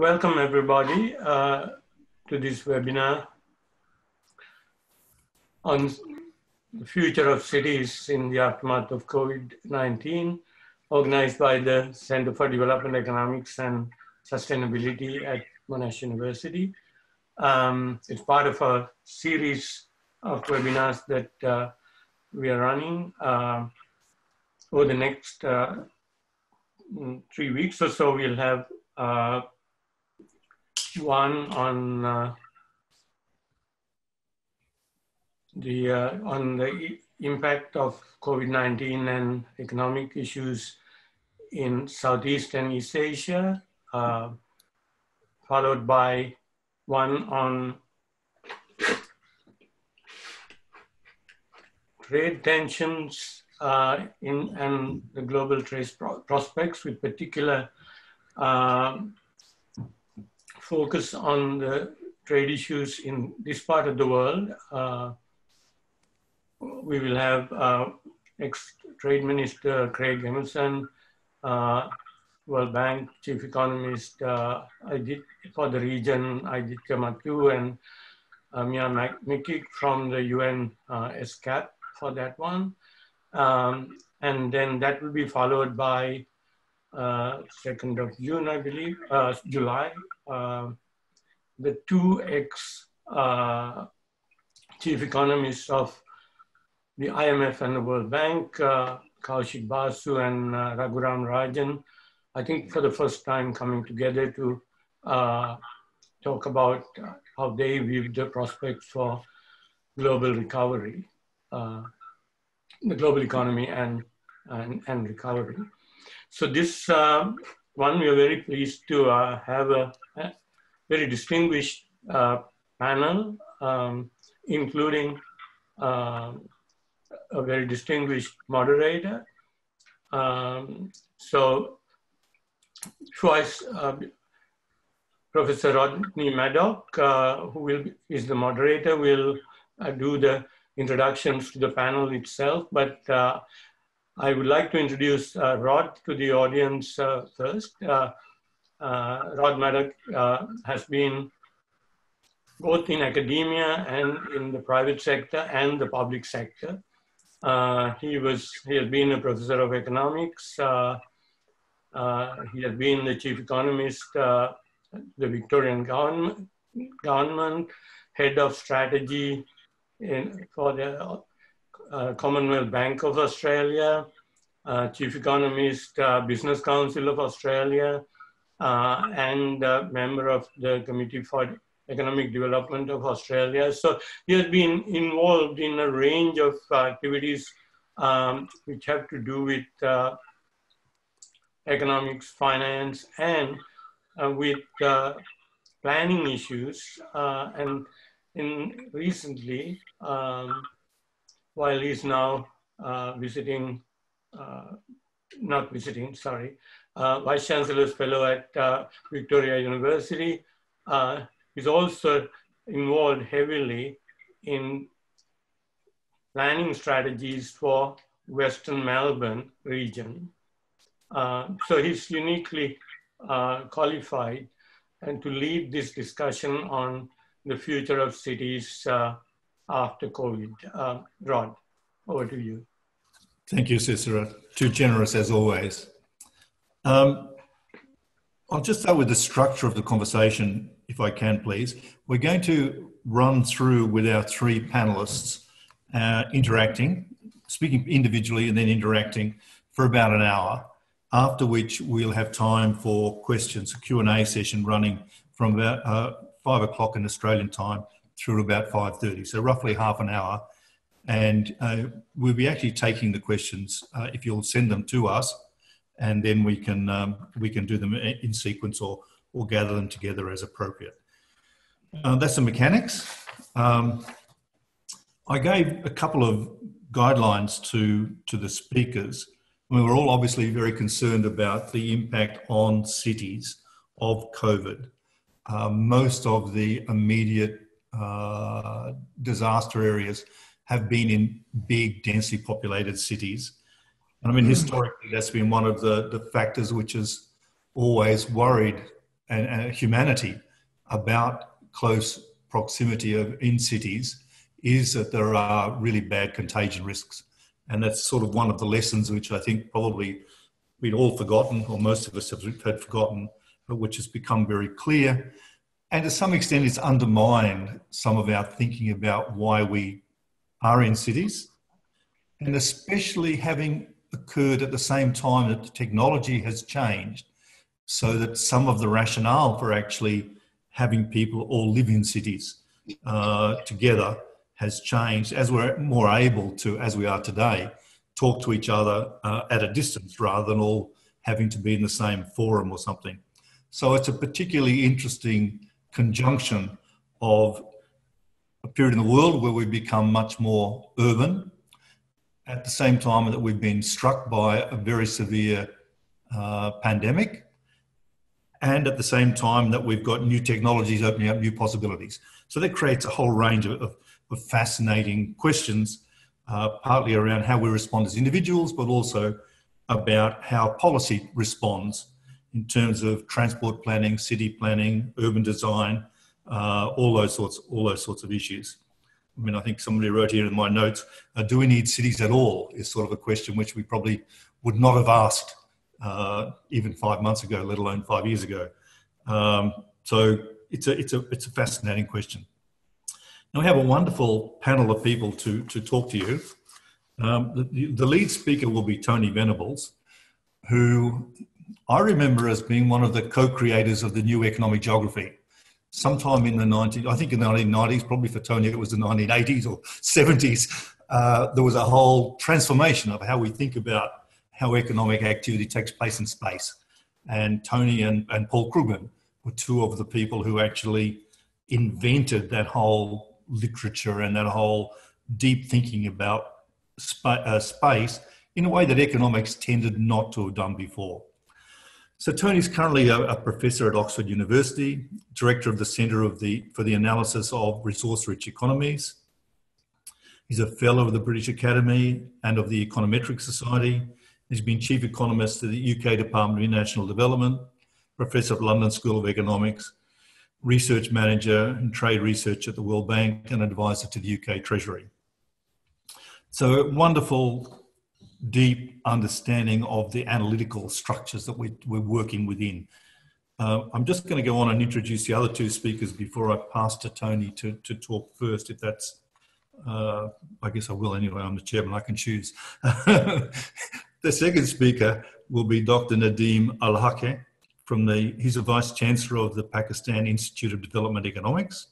Welcome everybody to this webinar on the future of cities in the aftermath of COVID-19, organized by the Centre for Development Economics and Sustainability at Monash University. It's part of a series of webinars that we are running over the next 3 weeks or so. We'll have one on the impact of COVID-19 and economic issues in Southeast and East Asia, followed by one on trade tensions and the global trade prospects, with particular focus on the trade issues in this part of the world. We will have ex-Trade Minister Craig Emerson, World Bank Chief Economist for the region, Ajit Kamatu, and Mia Mikik from the UN SCAP for that one. And then that will be followed by 2nd of June, I believe, July. The two ex-chief economists of the IMF and the World Bank, Kaushik Basu and Raghuram Rajan, I think for the first time coming together to talk about how they view the prospects for global recovery, the global economy and recovery. So this one, we are very pleased to have a very distinguished panel, including a very distinguished moderator. So twice, Professor Rodney Maddock, who is the moderator, will do the introductions to the panel itself, but I would like to introduce Rod to the audience first. Rod Maddock has been both in academia and in the private sector and the public sector. He has been a professor of economics. He has been the chief economist, the Victorian government, head of strategy for the Commonwealth Bank of Australia, Chief Economist, Business Council of Australia, and member of the Committee for Economic Development of Australia. So he has been involved in a range of activities which have to do with economics, finance, and with planning issues. Recently, while he's now Vice Chancellor's Fellow at Victoria University. He's also involved heavily in planning strategies for Western Melbourne region. So he's uniquely qualified and to lead this discussion on the future of cities after COVID. Rod, over to you. Thank you, Cicero. Too generous as always. I'll just start with the structure of the conversation, if I can, please. We're going to run through with our three panelists, interacting, speaking individually and then interacting for about an hour, after which we'll have time for questions, a Q&A session running from about 5 o'clock in Australian time through about 5:30, so roughly half an hour. And we'll be actually taking the questions if you'll send them to us, and then we can do them in sequence or gather them together as appropriate. That's the mechanics. I gave a couple of guidelines to the speakers. I mean, we're all obviously very concerned about the impact on cities of COVID. Most of the immediate disaster areas have been in big, densely populated cities. And I mean, historically, that's been one of the factors which has always worried and humanity about close proximity in cities is that there are really bad contagion risks. And that's sort of one of the lessons which I think probably we'd all forgotten, or most of us had forgotten, but which has become very clear. And to some extent, it's undermined some of our thinking about why we are in cities. And especially having occurred at the same time that the technology has changed, so that some of the rationale for actually having people all live in cities together has changed, as we're more able to, as we are today, talk to each other at a distance rather than all having to be in the same forum or something. So it's a particularly interesting conjunction of a period in the world where we've become much more urban, at the same time that we've been struck by a very severe pandemic, and at the same time that we've got new technologies opening up new possibilities. So that creates a whole range of fascinating questions, partly around how we respond as individuals, but also about how policy responds in terms of transport planning, city planning, urban design, all those sorts of issues. I mean, I think somebody wrote here in my notes, do we need cities at all, is sort of a question which we probably would not have asked even 5 months ago, let alone 5 years ago. So it's a fascinating question. Now, we have a wonderful panel of people to talk to you. The lead speaker will be Tony Venables, who I remember as being one of the co-creators of the new economic geography. Sometime in the 1990s, probably for Tony it was the 1980s or 70s, there was a whole transformation of how we think about how economic activity takes place in space. And Tony and Paul Krugman were two of the people who actually invented that whole literature and that whole deep thinking about space in a way that economics tended not to have done before. So Tony's currently a professor at Oxford University, director of the Centre for the Analysis of Resource Rich Economies. He's a fellow of the British Academy and of the Econometric Society. He's been chief economist at the UK Department of International Development, professor at London School of Economics, research manager and trade research at the World Bank, and advisor to the UK Treasury. So wonderful, deep understanding of the analytical structures that we're working within. I'm just going to go on and introduce the other two speakers before I pass to Tony to talk first, if that's, I guess I will anyway, I'm the chairman, I can choose. The second speaker will be Dr. Nadeem Ul Haque, he's a Vice Chancellor of the Pakistan Institute of Development Economics,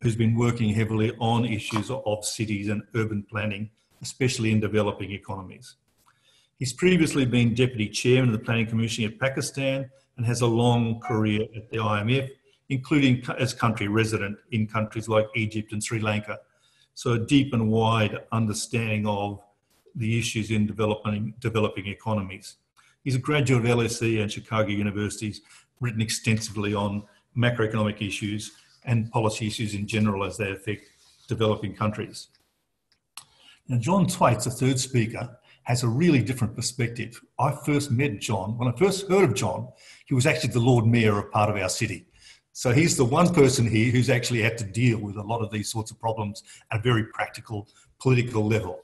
who's been working heavily on issues of cities and urban planning, especially in developing economies. He's previously been Deputy Chairman of the Planning Commission in Pakistan and has a long career at the IMF, including as country resident in countries like Egypt and Sri Lanka. So a deep and wide understanding of the issues in developing economies. He's a graduate of LSE and Chicago University's, written extensively on macroeconomic issues and policy issues in general as they affect developing countries. Now, John Thwaites, the third speaker, has a really different perspective. I first met John. When I first heard of John, he was actually the Lord Mayor of part of our city. So he's the one person here who's actually had to deal with a lot of these sorts of problems at a very practical political level.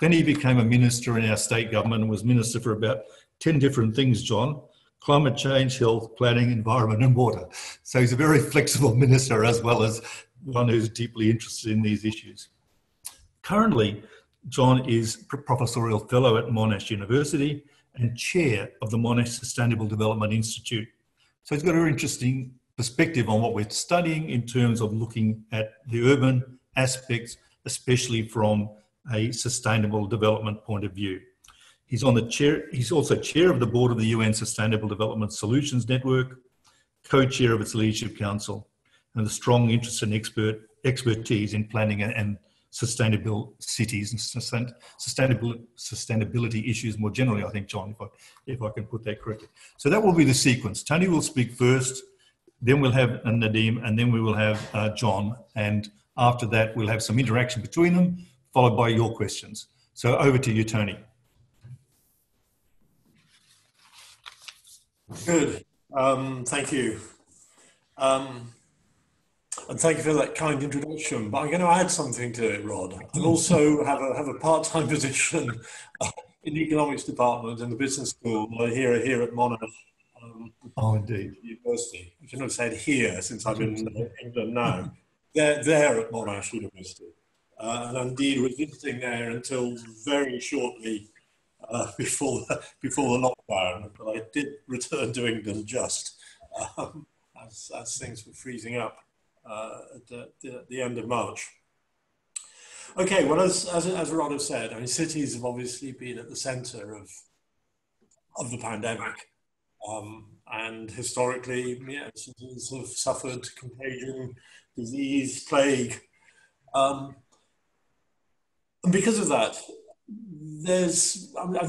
Then he became a minister in our state government and was minister for about 10 different things, John: climate change, health, planning, environment and water. So he's a very flexible minister as well as one who's deeply interested in these issues. Currently, John is Professorial Fellow at Monash University and Chair of the Monash Sustainable Development Institute. So he's got a very interesting perspective on what we're studying in terms of looking at the urban aspects, especially from a sustainable development point of view. He's also Chair of the Board of the UN Sustainable Development Solutions Network, co-chair of its Leadership Council, and a strong interest and expertise in planning and sustainable cities and sustainability issues more generally, I think, John, if I can put that correctly. So that will be the sequence. Tony will speak first, then we'll have Nadeem, and then we will have John. And after that, we'll have some interaction between them, followed by your questions. So over to you, Tony. Good. Thank you. And thank you for that kind introduction. But I'm going to add something to it, Rod. I also have a part-time position in the economics department in the business school here at Monash University. I shouldn't have said here since I've been in England now. They're at Monash University. And indeed, was visiting there until very shortly before the lockdown. But I did return to England just as things were freezing up at the end of March. Okay, well, as Rod has said, I mean, cities have obviously been at the centre of the pandemic, and historically, yeah, cities have suffered contagion, disease, plague. And because of that,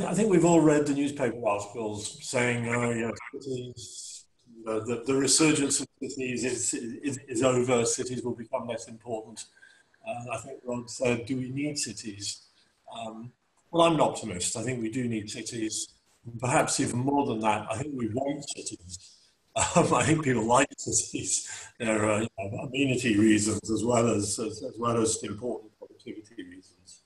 I think we've all read the newspaper articles saying, oh, yeah, cities, the resurgence of cities is over, cities will become less important. I think Rod said, do we need cities? Well, I'm an optimist. I think we do need cities. Perhaps even more than that, I think we want cities. I think people like cities. There are amenity reasons as well as important productivity reasons.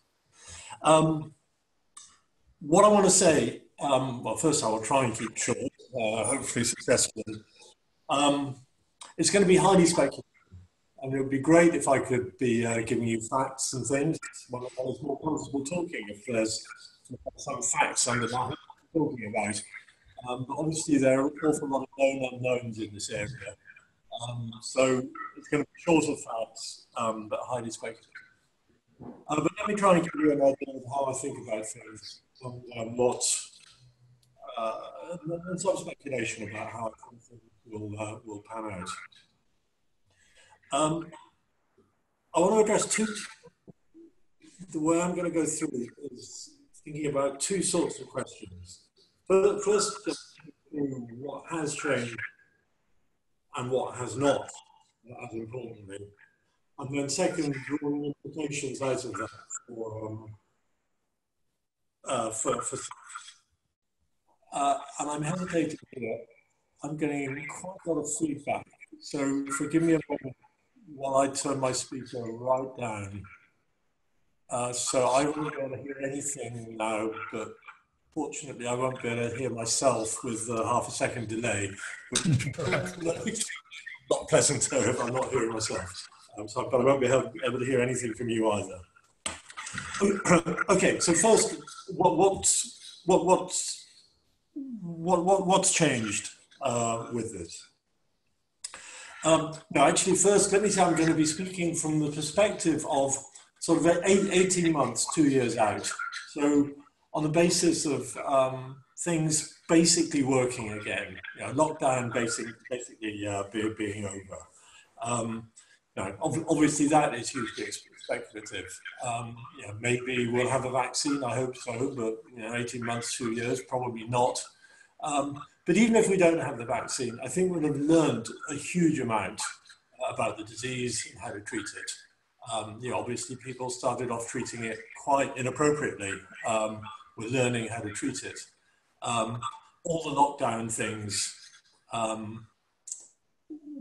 What I want to say, well, first I will try and keep it short, hopefully successfully. It's going to be highly speculative. And it would be great if I could be giving you facts and things. Well, I was more comfortable talking if there's some facts I'm talking about. But obviously there are an awful lot of known unknowns in this area. So it's going to be short of facts, but highly speculative. But let me try and give you an idea of how I think about things, and not some speculation about how I think things will pan out. I want to address two. The way I'm going to go through is thinking about two sorts of questions. First, what has changed and what has not, as importantly. And then second, drawing implications out of that for and I'm hesitating here. I'm getting quite a lot of feedback, so forgive me a moment while I turn my speaker right down. So I won't be able to hear anything now, but fortunately I won't be able to hear myself with half a second delay, which is not pleasanter if I'm not hearing myself. But I won't be able to hear anything from you either. Okay, so first, what's changed with this? No, actually, first, let me say I'm going to be speaking from the perspective of sort of 18 months, 2 years out. So on the basis of things basically working again, lockdown basically being over. No, obviously that is hugely speculative. Maybe we'll have a vaccine, I hope so, but 18 months, 2 years, probably not. But even if we don't have the vaccine, I think we'll have learned a huge amount about the disease and how to treat it. Obviously people started off treating it quite inappropriately. We're learning how to treat it. All the lockdown things,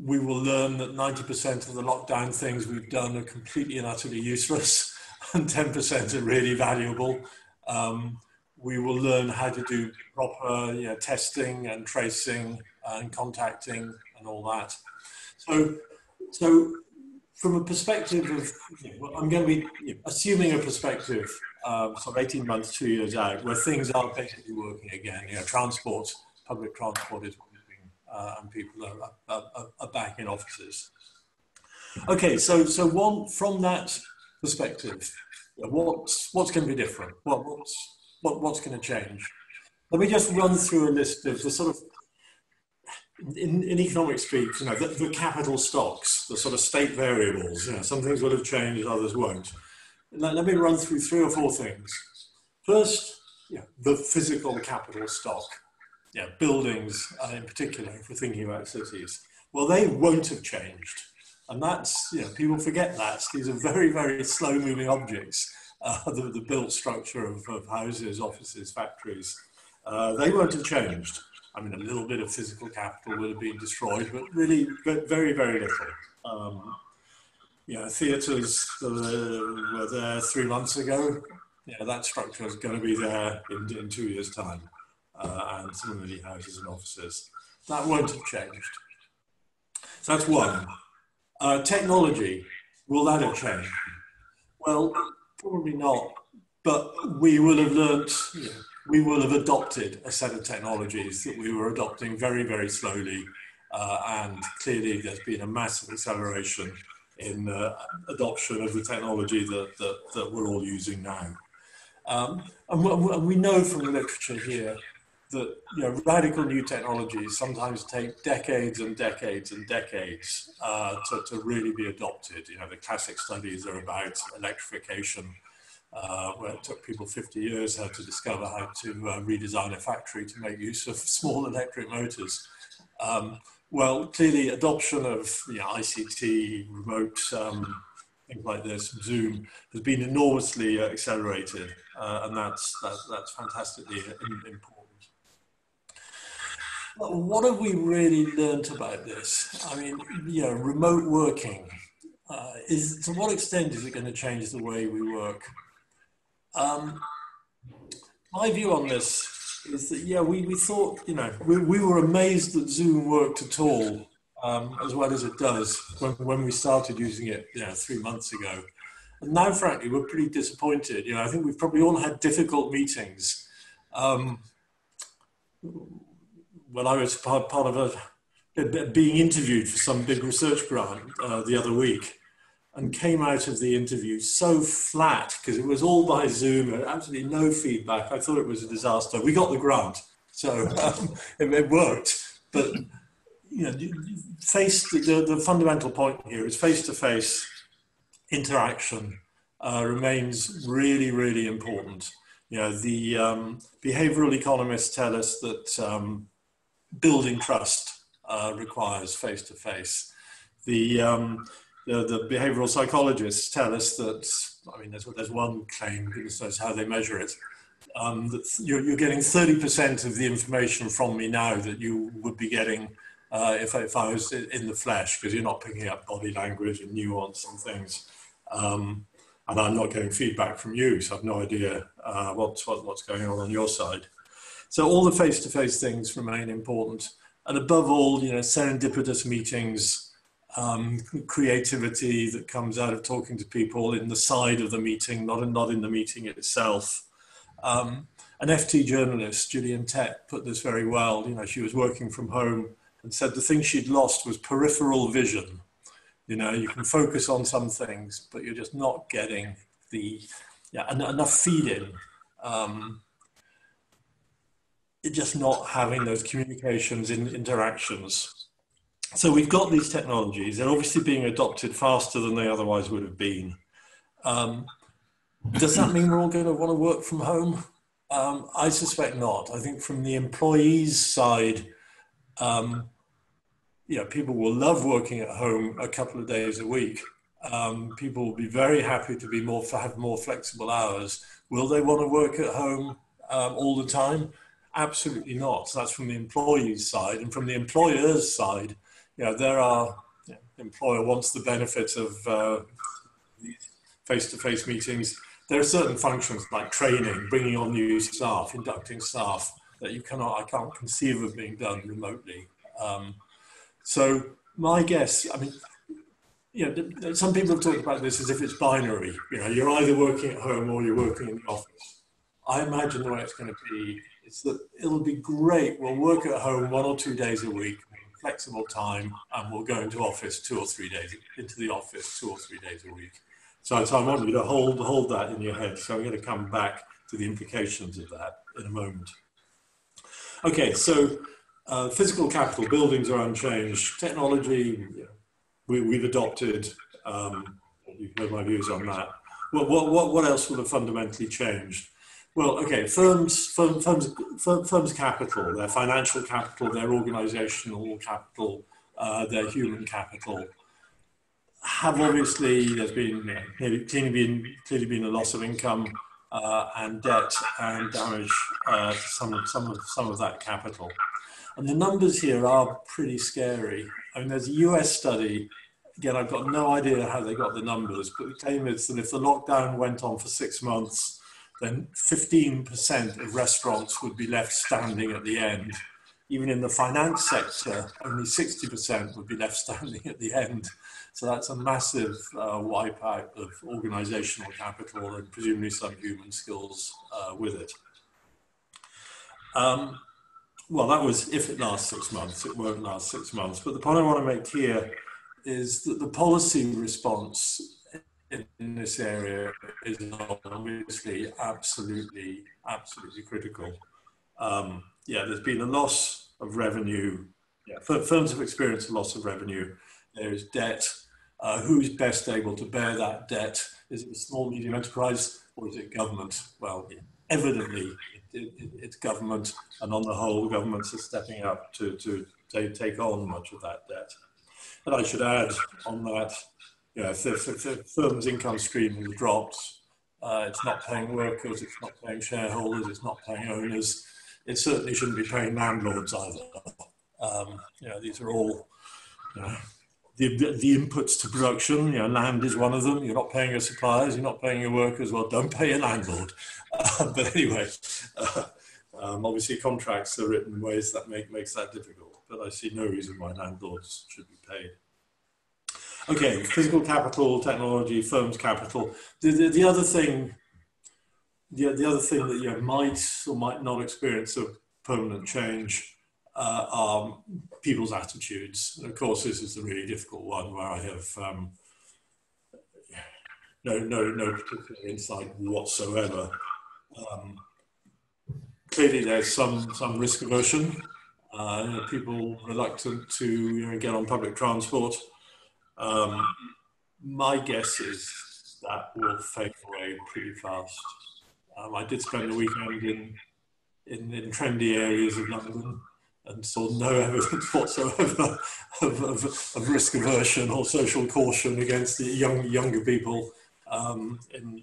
we will learn that 90% of the lockdown things we've done are completely and utterly useless, and 10% are really valuable. We will learn how to do proper testing and tracing and contacting and all that. So from a perspective of, I'm going to be assuming a perspective sort of 18 months, 2 years out, where things are basically working again. Transport, public transport is and people are back in offices. Okay, so one from that perspective, what's going to be different? What's going to change? Let me just run through a list of the sort of, in economic speak, the capital stocks, the sort of state variables. Some things will have changed, others won't. Let me run through three or four things. First, the physical capital stock. Buildings in particular, if we're thinking about cities. Well, they won't have changed. And that's, people forget that. These are very, very slow moving objects. The built structure of houses, offices, factories, they won't have changed. I mean, a little bit of physical capital would have been destroyed, but really very, very little. Yeah, theatres were there 3 months ago. Yeah, that structure is going to be there in 2 years' time, and some of the houses and offices. That won't have changed. So that's one. Technology, will that have changed? Well, probably not, but we will have learnt, we will have adopted a set of technologies that we were adopting very, very slowly, and clearly there's been a massive acceleration in adoption of the technology that we're all using now. And we know from the literature here that radical new technologies sometimes take decades and decades and decades to really be adopted. The classic studies are about electrification, where it took people 50 years to discover how to redesign a factory to make use of small electric motors. Well, clearly adoption of ICT, remote, things like this, Zoom, has been enormously accelerated, and that's fantastically important. But what have we really learnt about this? I mean, remote working, to what extent is it going to change the way we work? My view on this is that, we thought, we were amazed that Zoom worked at all, as well as it does, when we started using it 3 months ago. And now, frankly, we're pretty disappointed. I think we've probably all had difficult meetings. Well, I was part of being interviewed for some big research grant the other week, and came out of the interview so flat because it was all by Zoom, and absolutely no feedback. I thought it was a disaster. We got the grant, so it worked. But the fundamental point here is face-to-face interaction remains really, really important. The behavioural economists tell us that building trust requires face-to-face. The behavioural psychologists tell us that, there's one claim, goodness knows how they measure it, that you're getting 30% of the information from me now that you would be getting if I was in the flesh, because you're not picking up body language and nuance and things. And I'm not getting feedback from you, so I've no idea what's going on your side. So all the face-to-face things remain important, and above all, serendipitous meetings, creativity that comes out of talking to people in the side of the meeting, not in the meeting itself. An FT journalist, Gillian Tett, put this very well. She was working from home and said the thing she'd lost was peripheral vision. You can focus on some things, but you're just not getting enough feed-in. Just not having those communications and interactions. So we've got these technologies. They're obviously being adopted faster than they otherwise would have been. Does that mean we're all going to want to work from home? I suspect not. I think from the employees' side, people will love working at home a couple of days a week. People will be very happy to have more flexible hours. Will they want to work at home all the time? Absolutely not. So that's from the employee's side, and from the employer's side, the employer wants the benefit of these face-to-face meetings. There are certain functions like training, bringing on new staff, inducting staff that I can't conceive of being done remotely. So my guess, some people have talked about this as if it's binary. You're either working at home or you're working in the office. I imagine the way it's going to be is that it'll be great. We'll work at home 1 or 2 days a week, flexible time, and we'll go into the office 2 or 3 days a week. So I want you to hold that in your head. So I'm going to come back to the implications of that in a moment. Okay, so physical capital, buildings are unchanged. Technology, we've adopted. You've heard my views on that. Well, what else would have fundamentally changed? Well, okay, firms' capital, their financial capital, their organisational capital, their human capital, have obviously, there's been clearly been a loss of income and debt and damage to some of that capital. And the numbers here are pretty scary. I mean, there's a US study. Again, I've got no idea how they got the numbers, but it came with that if the lockdown went on for 6 months, then 15% of restaurants would be left standing at the end. Even in the finance sector, only 60% would be left standing at the end. So that's a massive wipeout of organizational capital and presumably some human skills with it. Well, that was if it lasts 6 months. It won't last 6 months. But the point I want to make here is that the policy response in this area is obviously absolutely critical. Yeah, there's been a loss of revenue. Yeah, firms have experienced a loss of revenue. There is debt. Who's best able to bear that debt? Is it a small, medium enterprise or is it government? Well, evidently, it's government, and on the whole, governments are stepping up to take on much of that debt. And I should add on that, you know, if the firm's income stream has dropped, it's not paying workers, it's not paying shareholders, it's not paying owners. It certainly shouldn't be paying landlords either. You know, these are all the inputs to production. You know, land is one of them. You're not paying your suppliers, you're not paying your workers. Well, don't pay your landlord. But anyway, obviously contracts are written in ways that makes that difficult. But I see no reason why landlords should be paid. Okay, physical capital, technology, firms capital. The other thing. The other thing that you might or might not experience of permanent change are people's attitudes. And of course, this is the really difficult one where I have no particular insight whatsoever. Clearly, there's some risk aversion. People reluctant to get on public transport. My guess is that will fade away pretty fast. I did spend the weekend in trendy areas of London and saw no evidence whatsoever of risk aversion or social caution against the younger people in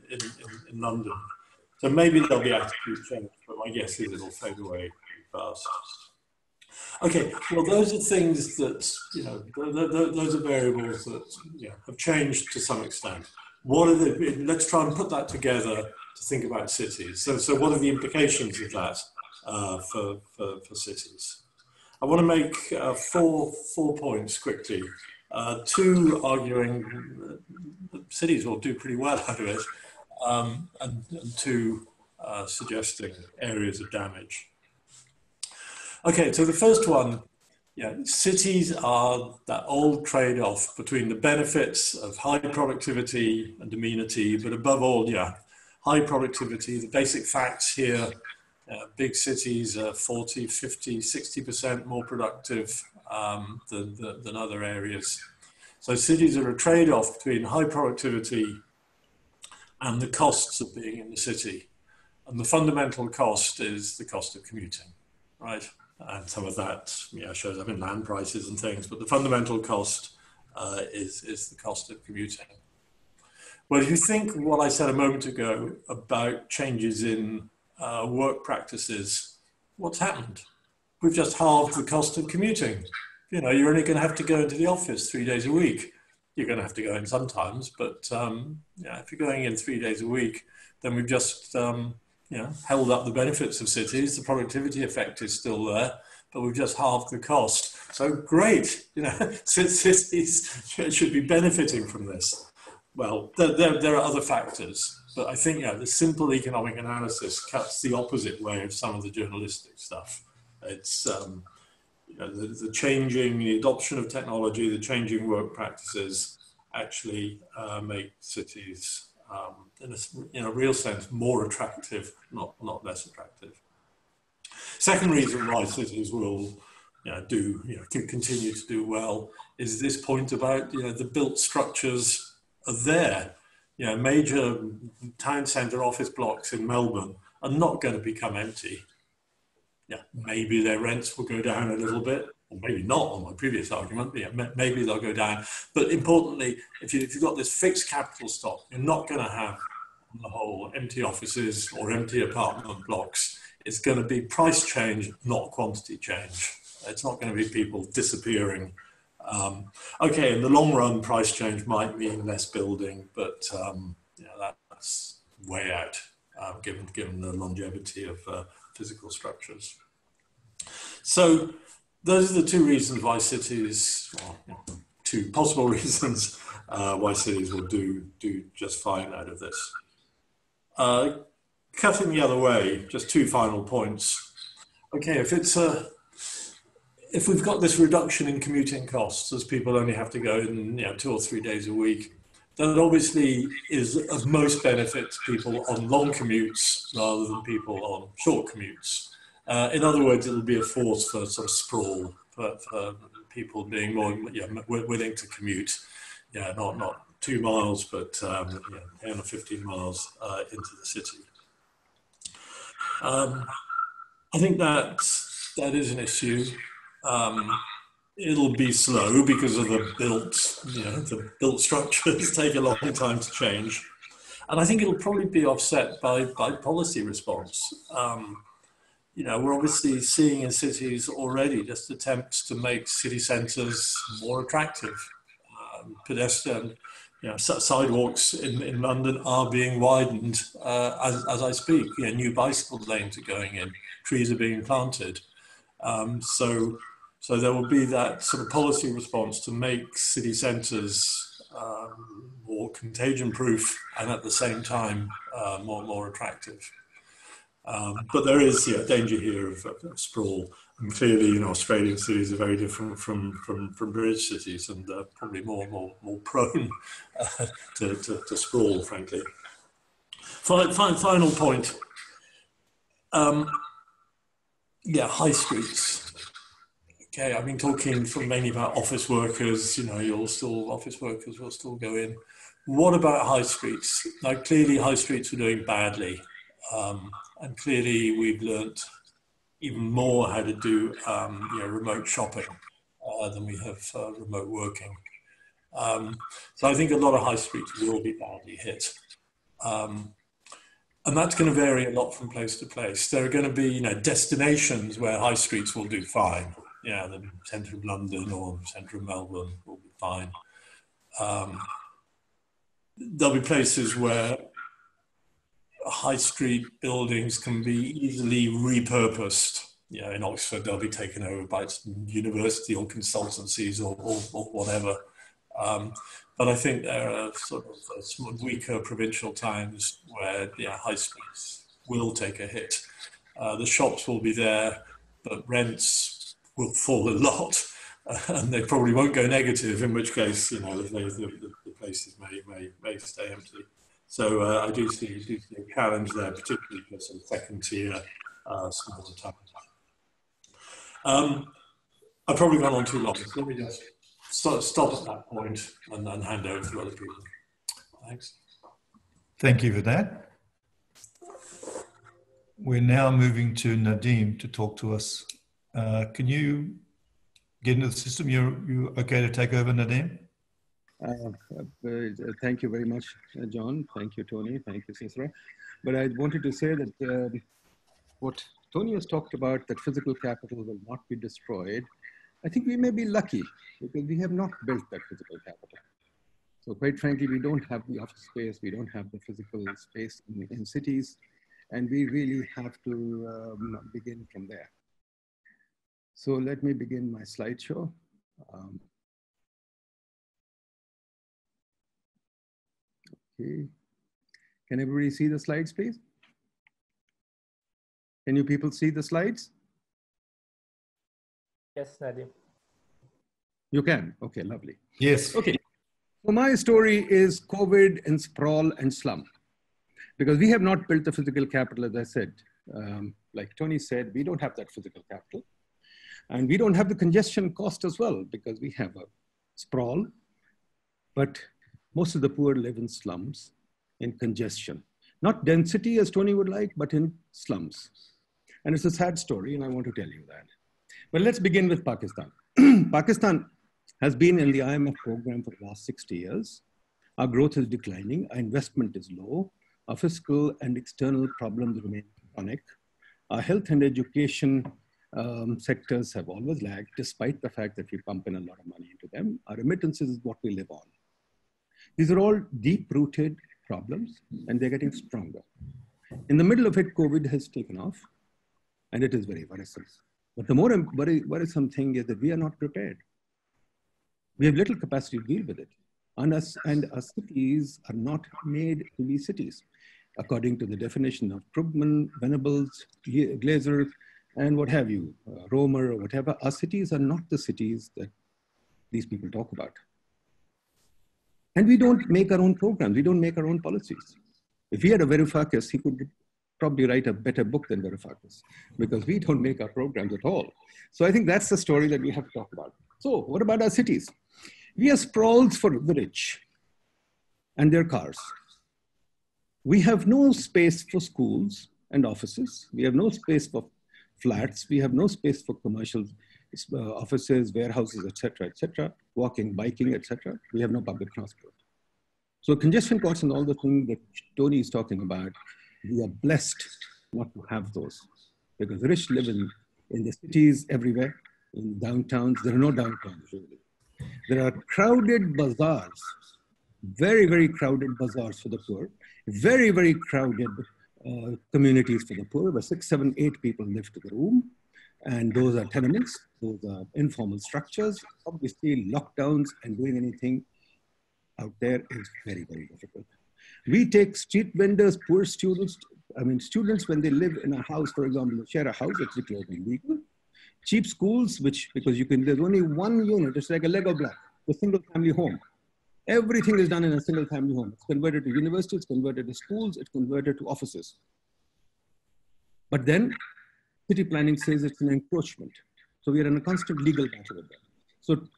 London. So maybe there'll be attitude change, but my guess is it'll fade away pretty fast. Okay, well, those are things that, you know, those are variables that have changed to some extent. What are the, let's try and put that together to think about cities. So what are the implications of that for cities? I want to make four points quickly. Two arguing that cities will do pretty well out of it, and two suggesting areas of damage. Okay, so the first one, cities are that old trade-off between the benefits of high productivity and amenity, but above all, high productivity. The basic facts here, big cities are 40, 50, 60% more productive than other areas. So cities are a trade-off between high productivity and the costs of being in the city. And the fundamental cost is the cost of commuting, right? And some of that shows up in land prices and things, but the fundamental cost is the cost of commuting. Well, if you think what I said a moment ago about changes in work practices, what's happened? We've just halved the cost of commuting. You know, you're only going to have to go into the office 3 days a week. You're going to have to go in sometimes, but if you're going in 3 days a week, then we've just held up the benefits of cities. The productivity effect is still there, but we've just halved the cost. So great, cities should be benefiting from this. Well, there are other factors, but I think the simple economic analysis cuts the opposite way of some of the journalistic stuff. It's the changing, the adoption of technology, the changing work practices actually make cities in a real sense, more attractive, not less attractive. Second reason why cities will continue to do well is this point about the built structures are there. Major town centre office blocks in Melbourne are not going to become empty. Maybe their rents will go down a little bit. Or maybe not on my previous argument, but maybe they'll go down. But importantly, if you've got this fixed capital stock, you're not going to have, on the whole, empty offices or empty apartment blocks. It's going to be price change, not quantity change. It's not going to be people disappearing. Okay, in the long run, price change might mean less building, but yeah, that's way out, given the longevity of physical structures. So those are the two reasons why cities, well, two possible reasons why cities will do just fine out of this. Cutting the other way, just two final points. Okay, if we've got this reduction in commuting costs as people only have to go in 2 or 3 days a week, that obviously is of most benefit to people on long commutes rather than people on short commutes. In other words, it'll be a force for sort of sprawl, for people being more willing to commute, not 2 miles, but 10 or 15 miles into the city. I think that is an issue. It'll be slow because of the built structures take a long time to change, and I think it'll probably be offset by policy response. We're obviously seeing in cities already just attempts to make city centres more attractive. Pedestrian, sidewalks in London are being widened as I speak. New bicycle lanes are going in, trees are being planted. So there will be that sort of policy response to make city centres more contagion-proof and at the same time more attractive. But there is danger here of sprawl, and clearly Australian cities are very different from British cities, and probably more prone to sprawl, frankly. Final point. High streets. Okay, I've been talking mainly about office workers. Office workers will still go in. What about high streets? Now, clearly, high streets are doing badly. And clearly, we've learnt even more how to do remote shopping than we have remote working. So I think a lot of high streets will be badly hit, and that's going to vary a lot from place to place. There are going to be destinations where high streets will do fine. The centre of London or the centre of Melbourne will be fine. There'll be places where high street buildings can be easily repurposed. In Oxford, they'll be taken over by university or consultancies or whatever. But I think there are sort of weaker provincial towns where high streets will take a hit. The shops will be there, but rents will fall a lot, and they probably won't go negative. In which case, the places may stay empty. So I do see a challenge there, particularly for some second-tier smaller towns. I've probably gone on too long. So let me just stop at that point and hand over to other people. Thanks. Thank you for that. We're now moving to Nadeem to talk to us. Can you get into the system? You okay to take over, Nadeem? Thank you very much, John. Thank you, Tony. Thank you, Cicero. But I wanted to say that what Tony has talked about, that physical capital will not be destroyed, I think we may be lucky because we have not built that physical capital. So quite frankly, we don't have the office space, we don't have the physical space in cities, and we really have to begin from there. So let me begin my slideshow. Can everybody see the slides, please? Can you people see the slides? Yes, Nadeem. You can? Okay, lovely. Yes. Okay. So my story is COVID and sprawl and slum. Because we have not built the physical capital, as I said. Like Tony said, we don't have that physical capital. And we don't have the congestion cost as well, because we have a sprawl. But most of the poor live in slums, in congestion. Not density as Tony would like, but in slums. And it's a sad story, and I want to tell you that. But let's begin with Pakistan. Pakistan has been in the IMF program for the last 60 years. Our growth is declining, our investment is low, our fiscal and external problems remain chronic. Our health and education sectors have always lagged, despite the fact that we pump in a lot of money into them. Our remittances is what we live on. These are all deep-rooted problems, and they're getting stronger. In the middle of it, COVID has taken off, and it is very worrisome. But the more worrisome thing is that we are not prepared. We have little capacity to deal with it. And our cities are not made to be cities, according to the definition of Krugman, Venables, Glaser, and what have you, Romer, or whatever. Our cities are not the cities that these people talk about. And we don't make our own programs. We don't make our own policies. If we had a Varoufakis, he could probably write a better book than Varoufakis, because we don't make our programs at all. So I think that's the story that we have to talk about. So what about our cities? We are sprawls for the rich and their cars. We have no space for schools and offices. We have no space for flats. We have no space for commercial offices, warehouses, et cetera, walking, biking, et cetera. We have no public transport. So congestion costs and all the things that Tony is talking about, we are blessed not to have those, because the rich live in the cities everywhere, in downtowns. There are no downtowns, really. There are crowded bazaars, very, very crowded bazaars for the poor, very, very crowded communities for the poor, where 6, 7, 8 people live to the room. And those are tenements, those are informal structures. Obviously, lockdowns and doing anything out there is very, very difficult. We take street vendors, poor students, I mean, students when they live in a house, for example, share a house, it's declared illegal. Cheap schools, which, because you can, there's only one unit, it's like a Lego block, a single family home. Everything is done in a single family home. It's converted to universities, it's converted to schools, it's converted to offices. But then, city planning says it's an encroachment. So we are in a constant legal battle with them.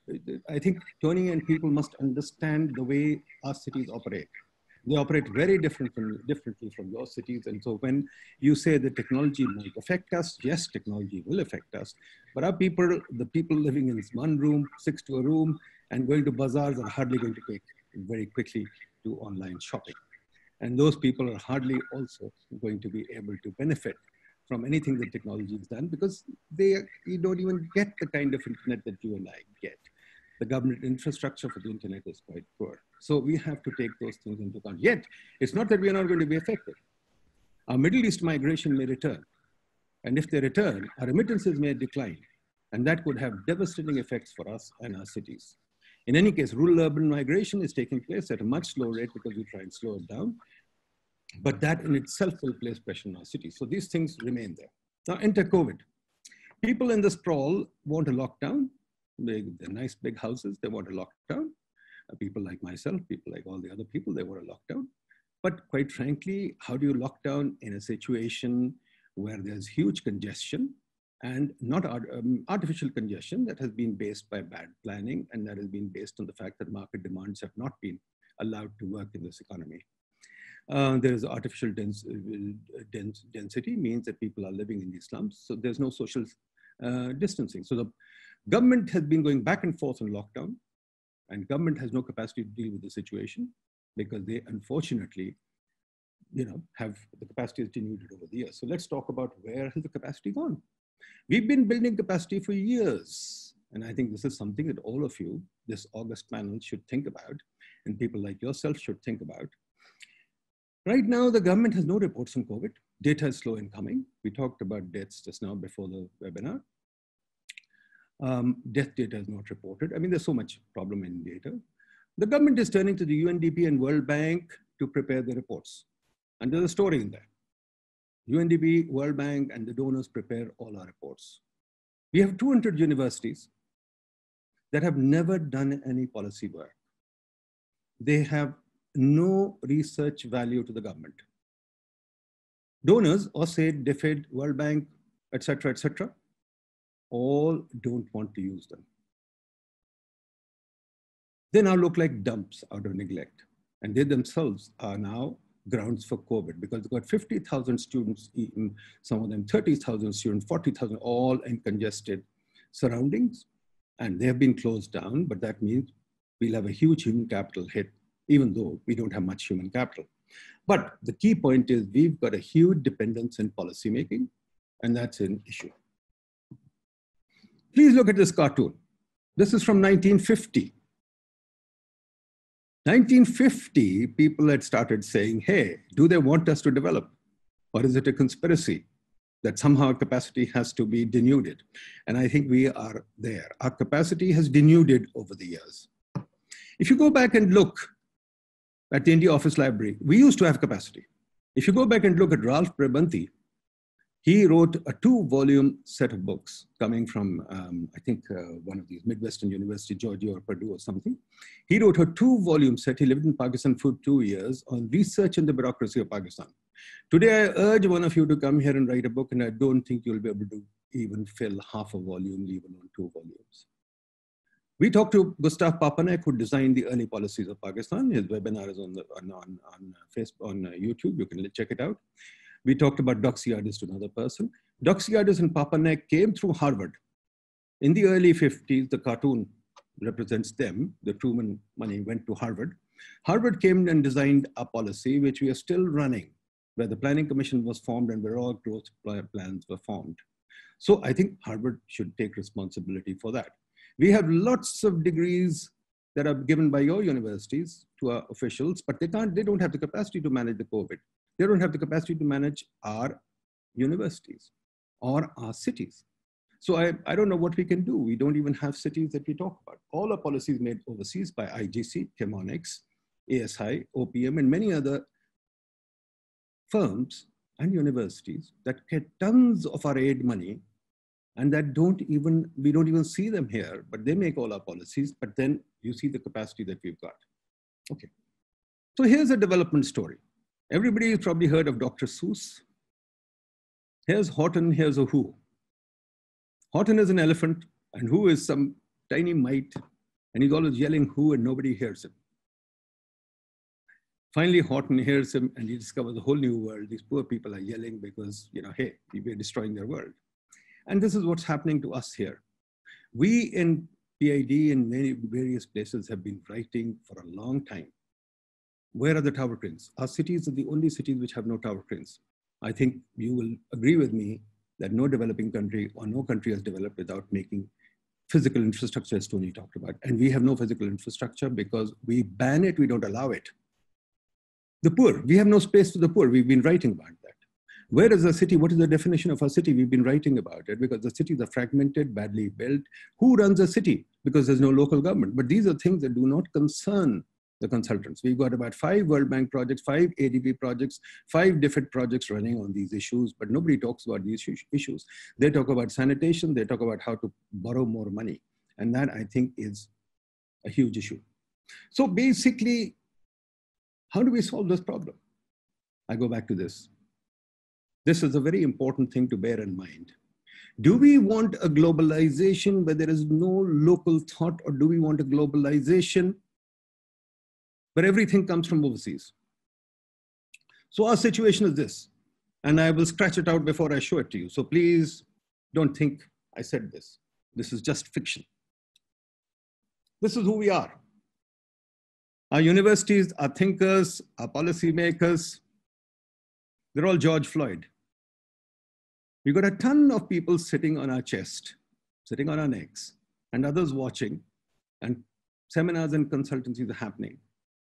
So I think Tony and people must understand the way our cities operate. They operate very differently from your cities. And so when you say that technology might affect us, yes, technology will affect us. But our people, the people living in one room, 6 to a room, and going to bazaars are hardly going to take very quickly to online shopping. And those people are hardly also going to be able to benefit from anything that technology has done, because you don't even get the kind of internet that you and I get. The government infrastructure for the internet is quite poor. So we have to take those things into account. Yet, it's not that we are not going to be affected. Our Middle East migration may return. And if they return, our remittances may decline. And that could have devastating effects for us and our cities. In any case, rural-urban migration is taking place at a much slower rate because we try and slow it down. But that in itself will place pressure on our cities. So these things remain there. Now enter COVID. People in the sprawl want a lockdown. They're nice big houses, they want a lockdown. People like myself, people like all the other people, they want a lockdown. But quite frankly, how do you lock down in a situation where there's huge congestion, and not artificial congestion that has been based by bad planning, and that has been based on the fact that market demands have not been allowed to work in this economy. There is artificial density, means that people are living in these slums. So there's no social distancing. So the government has been going back and forth on lockdown, and government has no capacity to deal with the situation, because they unfortunately, you know, have the capacity that's been needed over the years. So let's talk about where has the capacity gone. We've been building capacity for years. And I think this is something that all of you, this August panel, should think about, and people like yourself should think about. Right now, the government has no reports on COVID. Data is slow in coming. We talked about deaths just now before the webinar. Death data is not reported. I mean, there's so much problem in data. The government is turning to the UNDP and World Bank to prepare the reports. And there's a story in there. UNDP, World Bank, and the donors prepare all our reports. We have 200 universities that have never done any policy work. They have no research value to the government. Donors, USAID, DFID, World Bank, et cetera, all don't want to use them. They now look like dumps out of neglect. And they themselves are now grounds for COVID, because they've got 50,000 students, some of them 30,000 students, 40,000, all in congested surroundings. And they have been closed down, but that means we'll have a huge human capital hit, even though we don't have much human capital. But the key point is we've got a huge dependence in policymaking, and that's an issue. Please look at this cartoon. This is from 1950. 1950, people had started saying, hey, do they want us to develop? Or is it a conspiracy that somehow capacity has to be denuded? And I think we are there. Our capacity has denuded over the years. If you go back and look at the India Office Library, we used to have capacity. If you go back and look at Ralph Brebanti, he wrote a 2-volume set of books coming from, I think, one of these, Midwestern University, Georgia or Purdue or something. He wrote a 2-volume set. He lived in Pakistan for 2 years on research in the bureaucracy of Pakistan. Today, I urge one of you to come here and write a book, and I don't think you'll be able to even fill half a volume, even on 2 volumes. We talked to Gustav Papanek, who designed the early policies of Pakistan. His webinar is on Facebook, on YouTube. You can check it out. We talked about Doxiadis to another person. Doxiadis and Papanek came through Harvard. In the early 50s, the cartoon represents them. The Truman money went to Harvard. Harvard came and designed a policy which we are still running, where the Planning Commission was formed and where all growth plans were formed. So I think Harvard should take responsibility for that. We have lots of degrees that are given by your universities to our officials, but they don't have the capacity to manage the COVID. They don't have the capacity to manage our universities or our cities. So I don't know what we can do. We don't even have cities that we talk about. All our policies made overseas by IGC, Chemonex, ASI, OPM, and many other firms and universities that get tons of our aid money and that we don't even see them here, but they make all our policies, but then you see the capacity that we've got. Okay, so here's a development story. Everybody has probably heard of Dr. Seuss. Here's Horton, here's a Who. Horton is an elephant and Who is some tiny mite, and he's always yelling Who and nobody hears him. Finally, Horton hears him and he discovers a whole new world. These poor people are yelling because, you know, hey, we're destroying their world. And this is what's happening to us here. We in PID in many various places have been writing for a long time. Where are the tower cranes? Our cities are the only cities which have no tower cranes. I think you will agree with me that no developing country or no country has developed without making physical infrastructure, as Tony talked about. And we have no physical infrastructure because we ban it, we don't allow it. The poor, we have no space for the poor. We've been writing about that. Where is our city? What is the definition of our city? We've been writing about it because the cities are fragmented, badly built. Who runs a city? Because there's no local government. But these are things that do not concern the consultants. We've got about 5 World Bank projects, 5 ADB projects, 5 different projects running on these issues, but nobody talks about these issues. They talk about sanitation, they talk about how to borrow more money. And that, I think, is a huge issue. So basically, how do we solve this problem? I go back to this. This is a very important thing to bear in mind. Do we want a globalization where there is no local thought, or do we want a globalization where everything comes from overseas? So our situation is this, and I will scratch it out before I show it to you. So please don't think I said this. This is just fiction. This is who we are. Our universities, our thinkers, our policymakers, they're all George Floyd. We've got a ton of people sitting on our chest, sitting on our necks, and others watching, and seminars and consultancies are happening.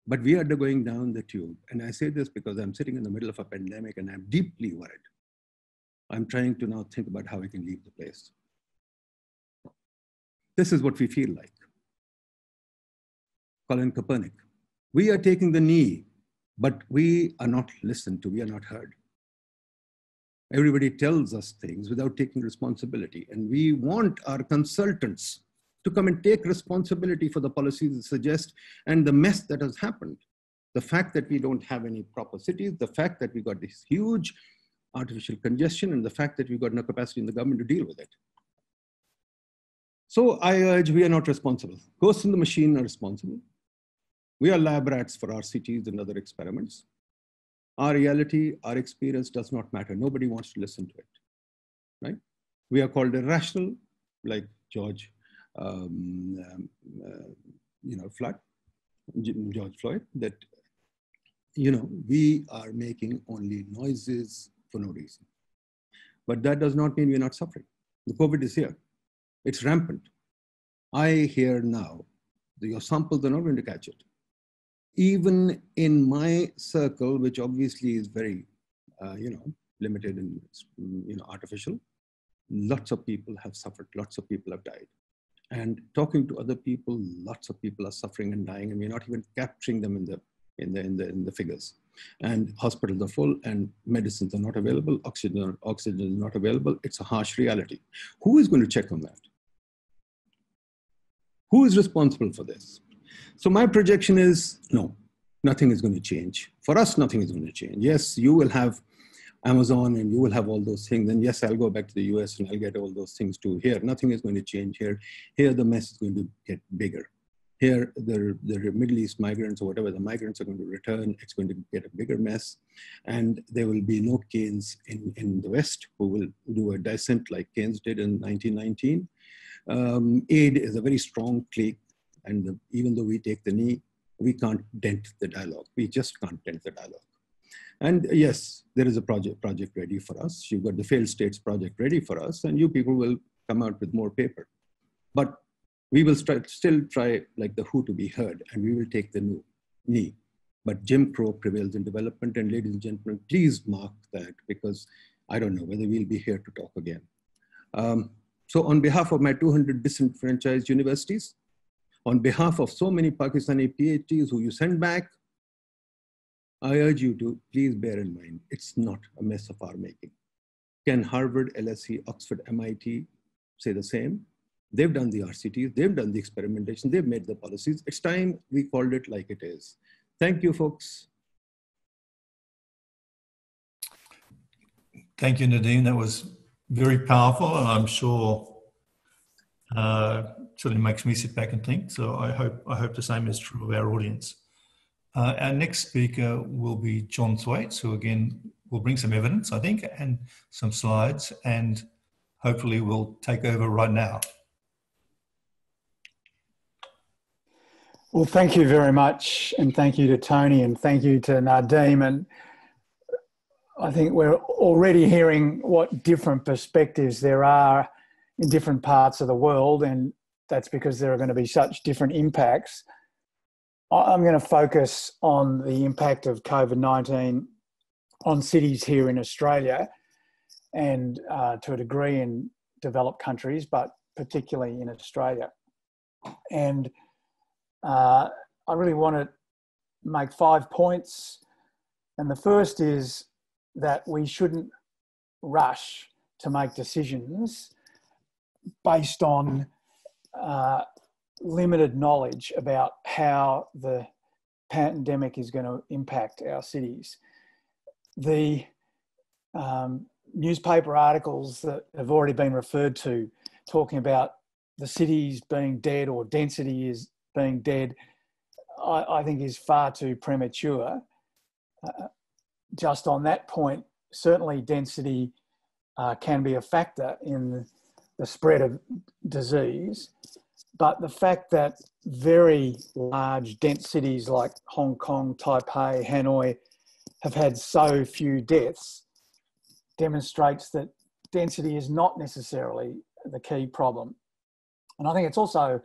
But we are going down the tube. And I say this because I'm sitting in the middle of a pandemic and I'm deeply worried. I'm trying to now think about how I can leave the place. This is what we feel like. Colin Kaepernick. We are taking the knee, but we are not listened to, we are not heard. Everybody tells us things without taking responsibility. And we want our consultants to come and take responsibility for the policies they suggest and the mess that has happened. The fact that we don't have any proper cities, the fact that we got this huge artificial congestion, and the fact that we got no capacity in the government to deal with it. So I urge, we are not responsible. Ghosts in the machine are responsible. We are lab rats for our cities and other experiments. Our reality, our experience does not matter. Nobody wants to listen to it, right? We are called irrational, like George, George Floyd, that, you know, we are making only noises for no reason. But that does not mean we're not suffering. The COVID is here. It's rampant. I hear now that your samples are not going to catch it. Even in my circle, which obviously is very, limited and, artificial, lots of people have suffered, lots of people have died. And talking to other people, lots of people are suffering and dying, and we're not even capturing them in the figures. And hospitals are full, and medicines are not available, oxygen is not available. It's a harsh reality. Who is going to check on that? Who is responsible for this? So my projection is, no, nothing is going to change. For us, nothing is going to change. Yes, you will have Amazon and you will have all those things. And yes, I'll go back to the US and I'll get all those things too here. Nothing is going to change here. Here, the mess is going to get bigger. Here, the Middle East migrants or whatever, the migrants are going to return. It's going to get a bigger mess. And there will be no Keynes in the West who will do a dissent like Keynes did in 1919. Aid is a very strong clique. And even though we take the knee, we can't dent the dialogue. We just can't dent the dialogue. And yes, there is a project ready for us. You've got the failed states project ready for us, and you people will come out with more paper. But we will still try, like the WHO, to be heard, and we will take the new knee. But Jim Crow prevails in development, and ladies and gentlemen, please mark that, because I don't know whether we'll be here to talk again. So on behalf of my 200 disenfranchised universities, on behalf of so many Pakistani PhDs who you send back, I urge you to please bear in mind, it's not a mess of our making. Can Harvard, LSE, Oxford, MIT say the same? They've done the RCTs, they've done the experimentation, they've made the policies. It's time we called it like it is. Thank you, folks. Thank you, Nadeem. That was very powerful, and I'm sure certainly makes me sit back and think. So I hope the same is true of our audience. Our next speaker will be John Thwaites, who again will bring some evidence, I think, and some slides, and hopefully will take over right now. Well, thank you very much, and thank you to Tony, and thank you to Nadeem. And I think we're already hearing what different perspectives there are in different parts of the world, and that's because there are going to be such different impacts. I'm going to focus on the impact of COVID-19 on cities here in Australia and to a degree in developed countries, but particularly in Australia. And I really want to make 5 points. And the first is that we shouldn't rush to make decisions based on limited knowledge about how the pandemic is going to impact our cities. The newspaper articles that have already been referred to talking about the cities being dead or density is being dead, I think is far too premature. Just on that point, certainly density can be a factor in the spread of disease. But the fact that very large, dense cities like Hong Kong, Taipei, Hanoi have had so few deaths demonstrates that density is not necessarily the key problem. And I think it's also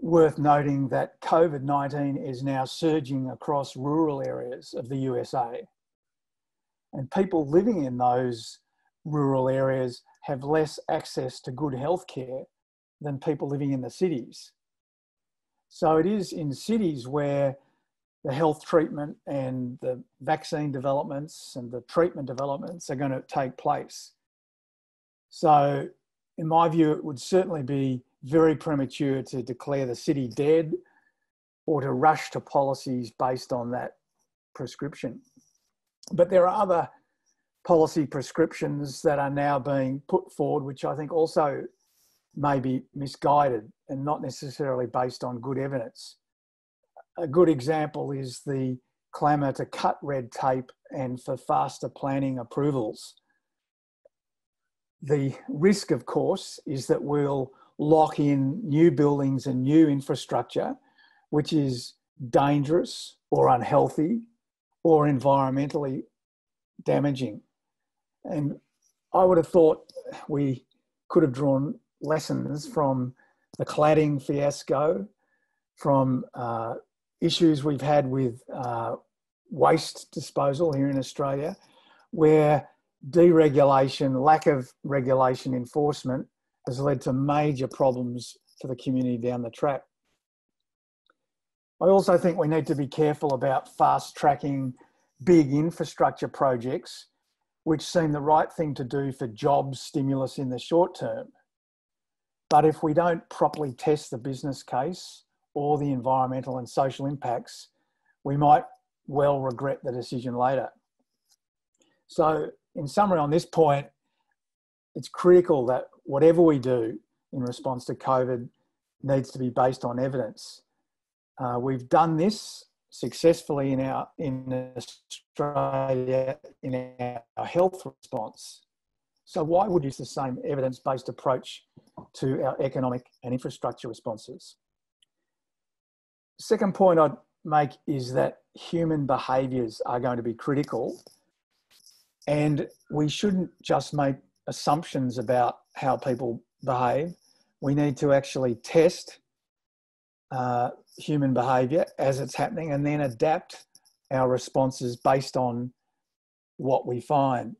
worth noting that COVID-19 is now surging across rural areas of the USA. And people living in those rural areas have less access to good healthcare than people living in the cities. So it is in cities where the health treatment and the vaccine developments and the treatment developments are going to take place. So in my view, it would certainly be very premature to declare the city dead or to rush to policies based on that prescription. But there are other policy prescriptions that are now being put forward, which I think also may be misguided and not necessarily based on good evidence. A good example is the clamour to cut red tape and for faster planning approvals. The risk, of course, is that we'll lock in new buildings and new infrastructure, which is dangerous or unhealthy or environmentally damaging. And I would have thought we could have drawn lessons from the cladding fiasco, from issues we've had with waste disposal here in Australia, where deregulation, lack of regulation enforcement has led to major problems for the community down the track. I also think we need to be careful about fast-tracking big infrastructure projects, which seem the right thing to do for job stimulus in the short term. But if we don't properly test the business case or the environmental and social impacts, we might well regret the decision later. So in summary on this point, it's critical that whatever we do in response to COVID needs to be based on evidence. We've done this successfully in Australia in our health response. So why would we use the same evidence-based approach to our economic and infrastructure responses? Second point I'd make is that human behaviours are going to be critical, and we shouldn't just make assumptions about how people behave. We need to actually test human behaviour as it's happening and then adapt our responses based on what we find.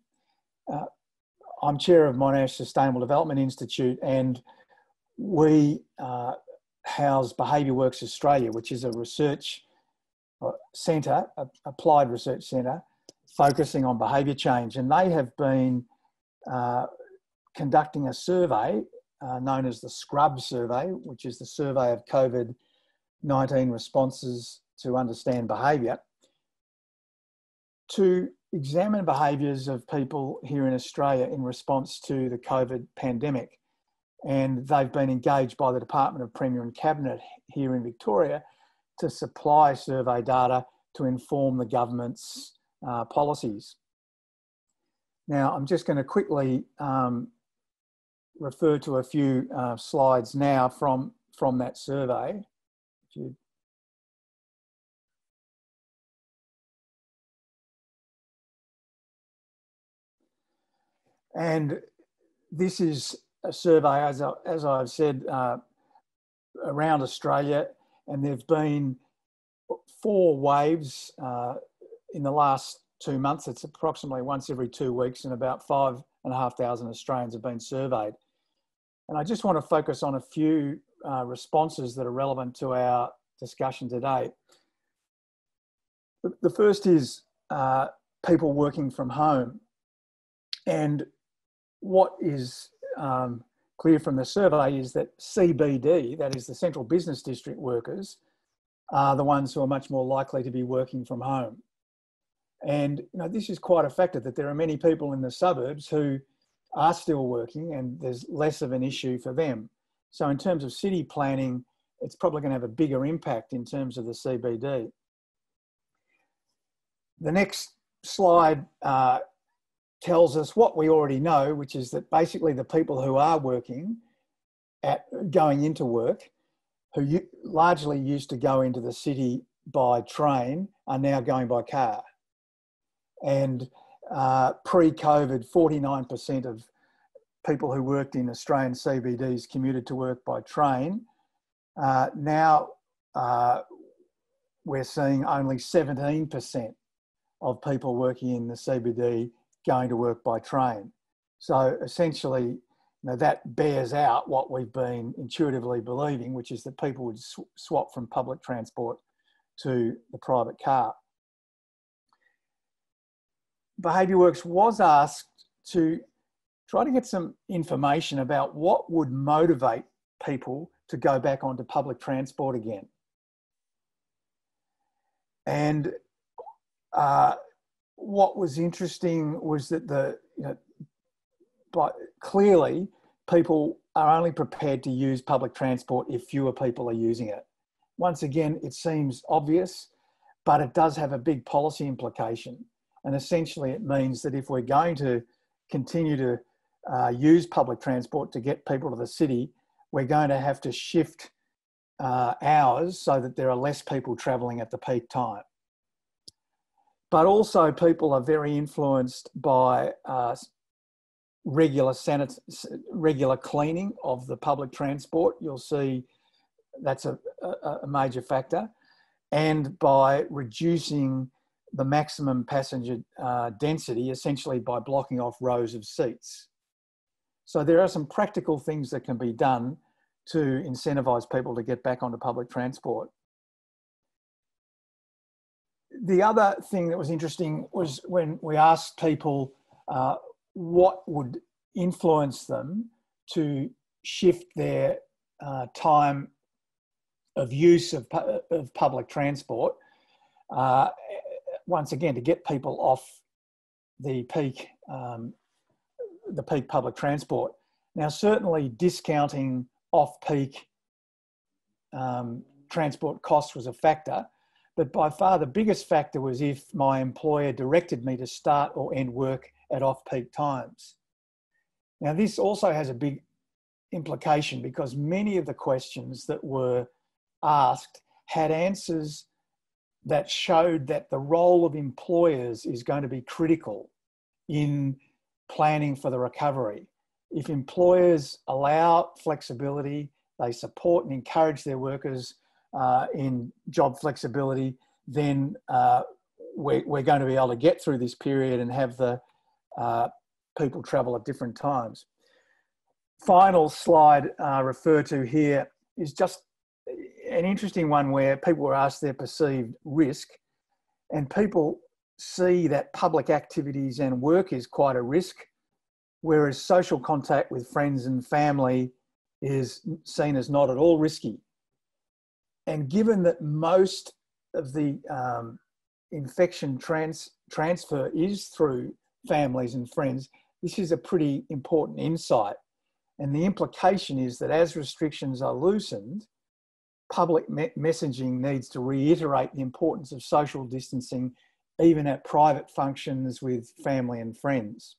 I'm chair of Monash Sustainable Development Institute, and we house Behaviour Works Australia, which is a research centre, applied research centre, focusing on behaviour change. And they have been conducting a survey known as the SCRUB survey, which is the survey of COVID-19 responses to understand behaviour, to examine behaviours of people here in Australia in response to the COVID pandemic. And they've been engaged by the Department of Premier and Cabinet here in Victoria to supply survey data to inform the government's policies. Now, I'm just going to quickly refer to a few slides now from that survey. And this is a survey, as I've said, around Australia, and there have been 4 waves in the last 2 months. It's approximately once every 2 weeks, and about 5,500 Australians have been surveyed. And I just want to focus on a few responses that are relevant to our discussion today. The first is people working from home. And what is clear from the survey is that CBD, that is the Central Business District workers, are the ones who are much more likely to be working from home. And you know, this is quite a factor, that there are many people in the suburbs who are still working, and there's less of an issue for them. So in terms of city planning, it's probably going to have a bigger impact in terms of the CBD. The next slide tells us what we already know, which is that basically the people who are working, going into work, who largely used to go into the city by train, are now going by car. And pre-COVID, 49% of people who worked in Australian CBDs commuted to work by train. Now we're seeing only 17% of people working in the CBD going to work by train. So essentially, you know, that bears out what we've been intuitively believing, which is that people would swap from public transport to the private car. Behaviour Works was asked to try to get some information about what would motivate people to go back onto public transport again. And what was interesting was that clearly people are only prepared to use public transport if fewer people are using it. Once again, it seems obvious, but it does have a big policy implication. And essentially it means that if we're going to continue to use public transport to get people to the city, we're going to have to shift hours so that there are less people travelling at the peak time. But also people are very influenced by regular cleaning of the public transport. You'll see that's a major factor. And by reducing the maximum passenger density, essentially by blocking off rows of seats. So there are some practical things that can be done to incentivise people to get back onto public transport. The other thing that was interesting was when we asked people what would influence them to shift their time of use of public transport. Once again, to get people off the peak public transport. Now, certainly discounting off-peak transport costs was a factor, but by far the biggest factor was if my employer directed me to start or end work at off-peak times. Now, this also has a big implication because many of the questions that were asked had answers that showed that the role of employers is going to be critical in planning for the recovery. If employers allow flexibility, they support and encourage their workers in job flexibility, then we're going to be able to get through this period and have the people travel at different times. Final slide referred to here is just an interesting one where people were asked their perceived risk, and people see that public activities and work is quite a risk, whereas social contact with friends and family is seen as not at all risky. And given that most of the infection transfer is through families and friends, this is a pretty important insight. And the implication is that as restrictions are loosened, public messaging needs to reiterate the importance of social distancing, even at private functions with family and friends.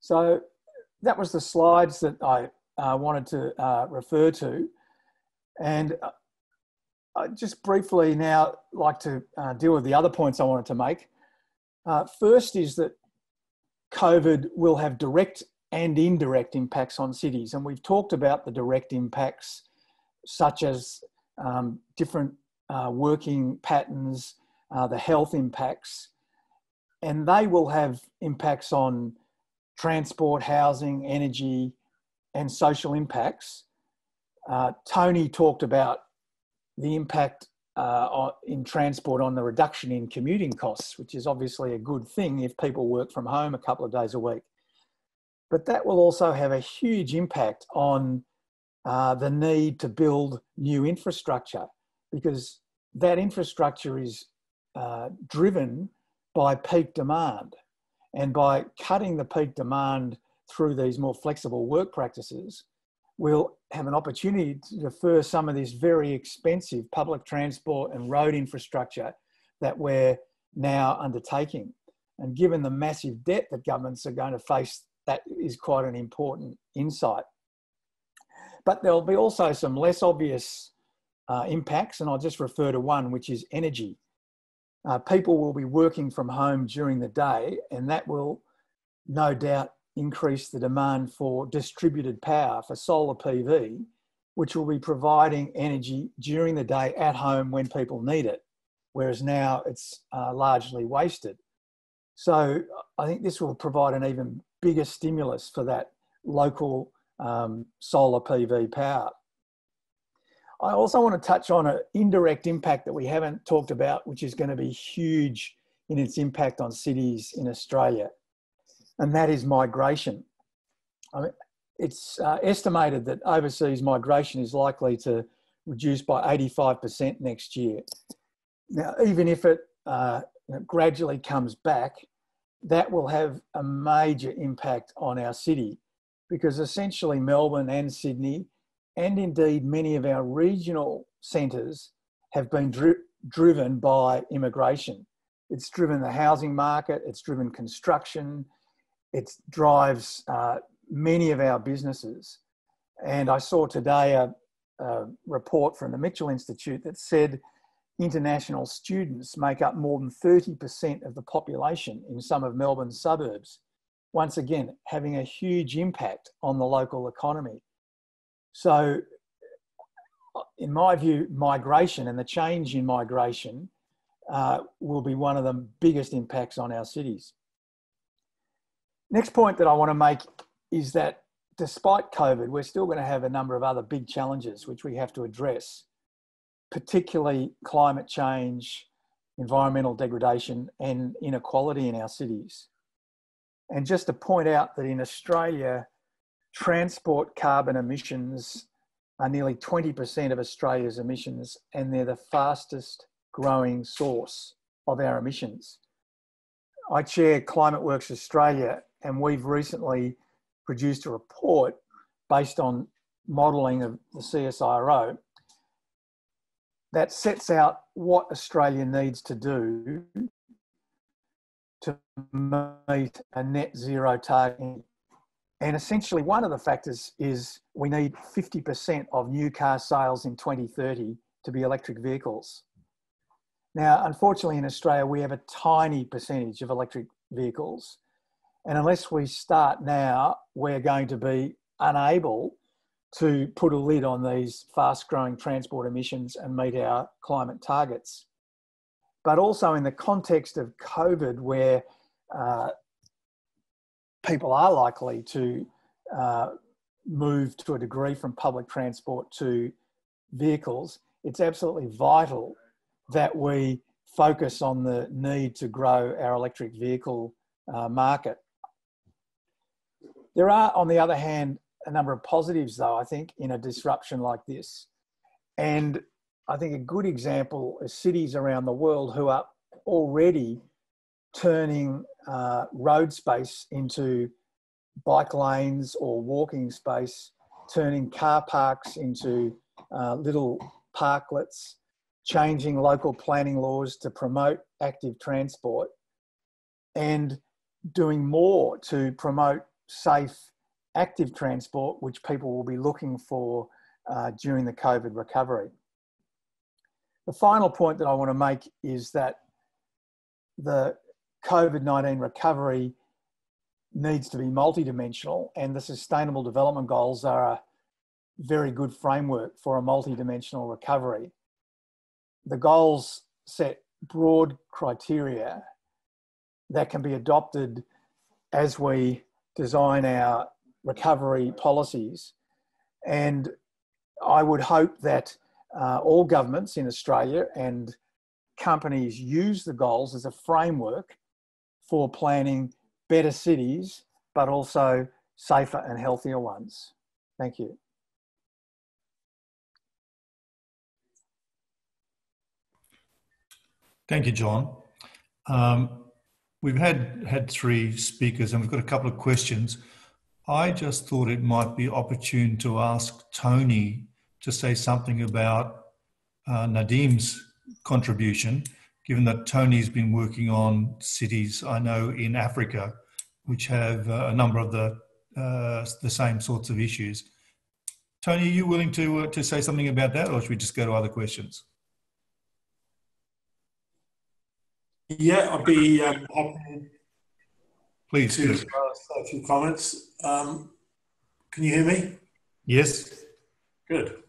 So that was the slides that I wanted to refer to. And I'd just briefly now like to deal with the other points I wanted to make. First is that COVID will have direct and indirect impacts on cities. And we've talked about the direct impacts such as different working patterns, the health impacts, and they will have impacts on transport, housing, energy, and social impacts. Tony talked about the impact in transport on the reduction in commuting costs, which is obviously a good thing if people work from home a couple of days a week. But that will also have a huge impact on the need to build new infrastructure, because that infrastructure is driven by peak demand, and by cutting the peak demand through these more flexible work practices, we'll have an opportunity to defer some of this very expensive public transport and road infrastructure that we're now undertaking. And given the massive debt that governments are going to face, that is quite an important insight. But there'll be also some less obvious impacts, and I'll just refer to one, which is energy. People will be working from home during the day, and that will no doubt increase the demand for distributed power, for solar PV, which will be providing energy during the day at home when people need it, whereas now it's largely wasted. So I think this will provide an even bigger stimulus for that local solar PV power. I also want to touch on an indirect impact that we haven't talked about, which is going to be huge in its impact on cities in Australia, and that is migration. I mean, it's estimated that overseas migration is likely to reduce by 85% next year. Now, even if it gradually comes back, that will have a major impact on our city, because essentially Melbourne and Sydney, and indeed many of our regional centres, have been driven by immigration. It's driven the housing market, it's driven construction, it drives many of our businesses. And I saw today a report from the Mitchell Institute that said international students make up more than 30% of the population in some of Melbourne's suburbs. once again, having a huge impact on the local economy. So in my view, migration and the change in migration will be one of the biggest impacts on our cities. Next point that I want to make is that despite COVID, we're still going to have a number of other big challenges which we have to address, particularly climate change, environmental degradation and inequality in our cities. And just to point out that in Australia, transport carbon emissions are nearly 20% of Australia's emissions, and they're the fastest growing source of our emissions. I chair Climate Works Australia, and we've recently produced a report based on modelling of the CSIRO that sets out what Australia needs to do to meet a net zero target. And essentially one of the factors is we need 50% of new car sales in 2030 to be electric vehicles. Now, unfortunately in Australia, we have a tiny percentage of electric vehicles. And unless we start now, we're going to be unable to put a lid on these fast-growing transport emissions and meet our climate targets. But also in the context of COVID, where people are likely to move to a degree from public transport to vehicles, it's absolutely vital that we focus on the need to grow our electric vehicle market. There are, on the other hand, a number of positives though, I think, in a disruption like this. And I think a good example is cities around the world who are already turning road space into bike lanes or walking space, turning car parks into little parklets, changing local planning laws to promote active transport, and doing more to promote safe active transport, which people will be looking for during the COVID recovery. The final point that I want to make is that the COVID-19 recovery needs to be multidimensional, and the Sustainable Development Goals are a very good framework for a multidimensional recovery. The goals set broad criteria that can be adopted as we design our recovery policies. And I would hope that all governments in Australia and companies use the goals as a framework for planning better cities, but also safer and healthier ones. Thank you. Thank you, John. We've had three speakers and we've got a couple of questions. I just thought it might be opportune to ask Tony to say something about Nadeem's contribution, given that Tony's been working on cities, I know, in Africa, which have a number of the same sorts of issues. Tony, are you willing to say something about that, or should we just go to other questions? Yeah, I'd be happy please to say a few comments. Can you hear me? Yes. Good.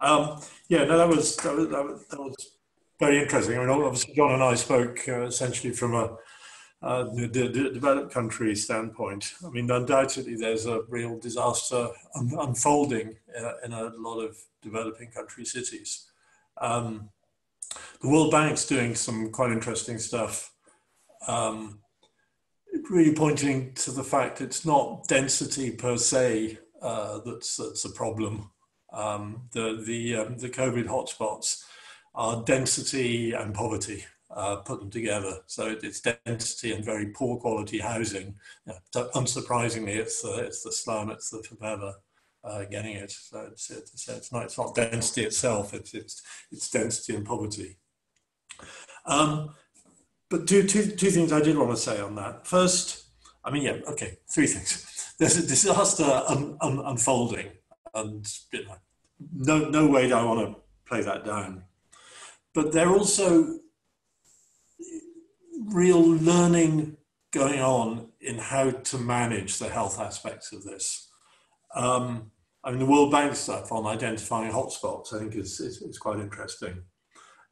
Yeah, no, that was very interesting. I mean, obviously, John and I spoke essentially from a developed country standpoint. I mean, undoubtedly, there's a real disaster unfolding in a lot of developing country cities. The World Bank's doing some quite interesting stuff, really pointing to the fact it's not density per se that's a problem. The COVID hotspots are density and poverty, put them together. So it's density and very poor quality housing. Unsurprisingly, it's the slum, it's the favela getting it. So it's not density itself, it's density and poverty. But two things I did want to say on that. First, I mean, yeah, okay, three things. There's a disaster unfolding. And you know, no way do I want to play that down. But there are also real learning going on in how to manage the health aspects of this. I mean, the World Bank stuff on identifying hotspots, I think is quite interesting.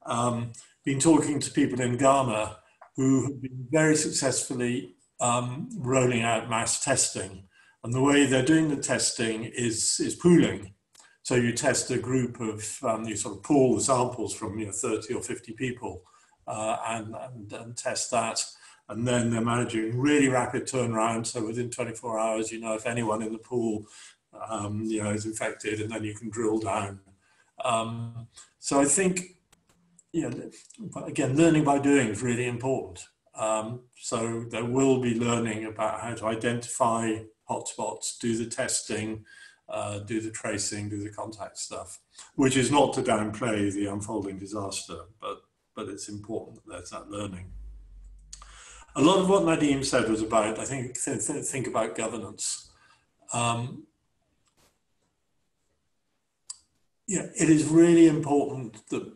Been talking to people in Ghana who have been very successfully rolling out mass testing. And the way they're doing the testing is pooling. So you test a group of, you sort of pool the samples from 30 or 50 people and test that. And then they're managing really rapid turnaround. So within 24 hours, you know if anyone in the pool is infected, and then you can drill down. So I think, again, learning by doing is really important. So there will be learning about how to identify hotspots, do the testing, do the tracing, do the contact stuff, which is not to downplay the unfolding disaster, but it's important that there's that learning. A lot of what Nadeem said was about, I think about governance. It is really important that,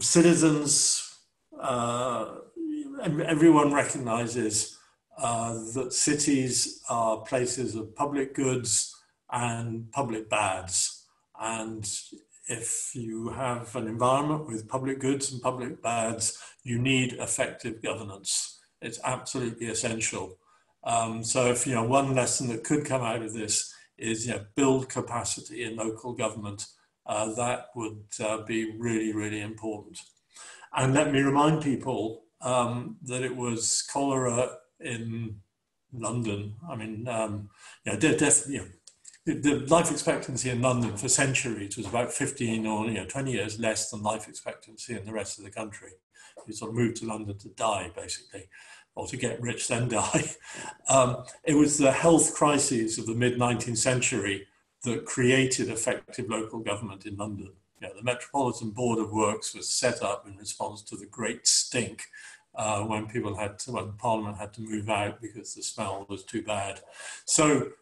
citizens, everyone recognizes that cities are places of public goods and public bads. And if you have an environment with public goods and public bads, you need effective governance. It's absolutely essential. So if, one lesson that could come out of this is build capacity in local government. That would be really, really important. And let me remind people that it was cholera in London. I mean, the life expectancy in London for centuries was about 15 or 20 years less than life expectancy in the rest of the country. You sort of moved to London to die, basically, or to get rich then die. It was the health crises of the mid-19th century that created effective local government in London. The Metropolitan Board of Works was set up in response to the great stink when people had to, Parliament had to move out because the smell was too bad. So,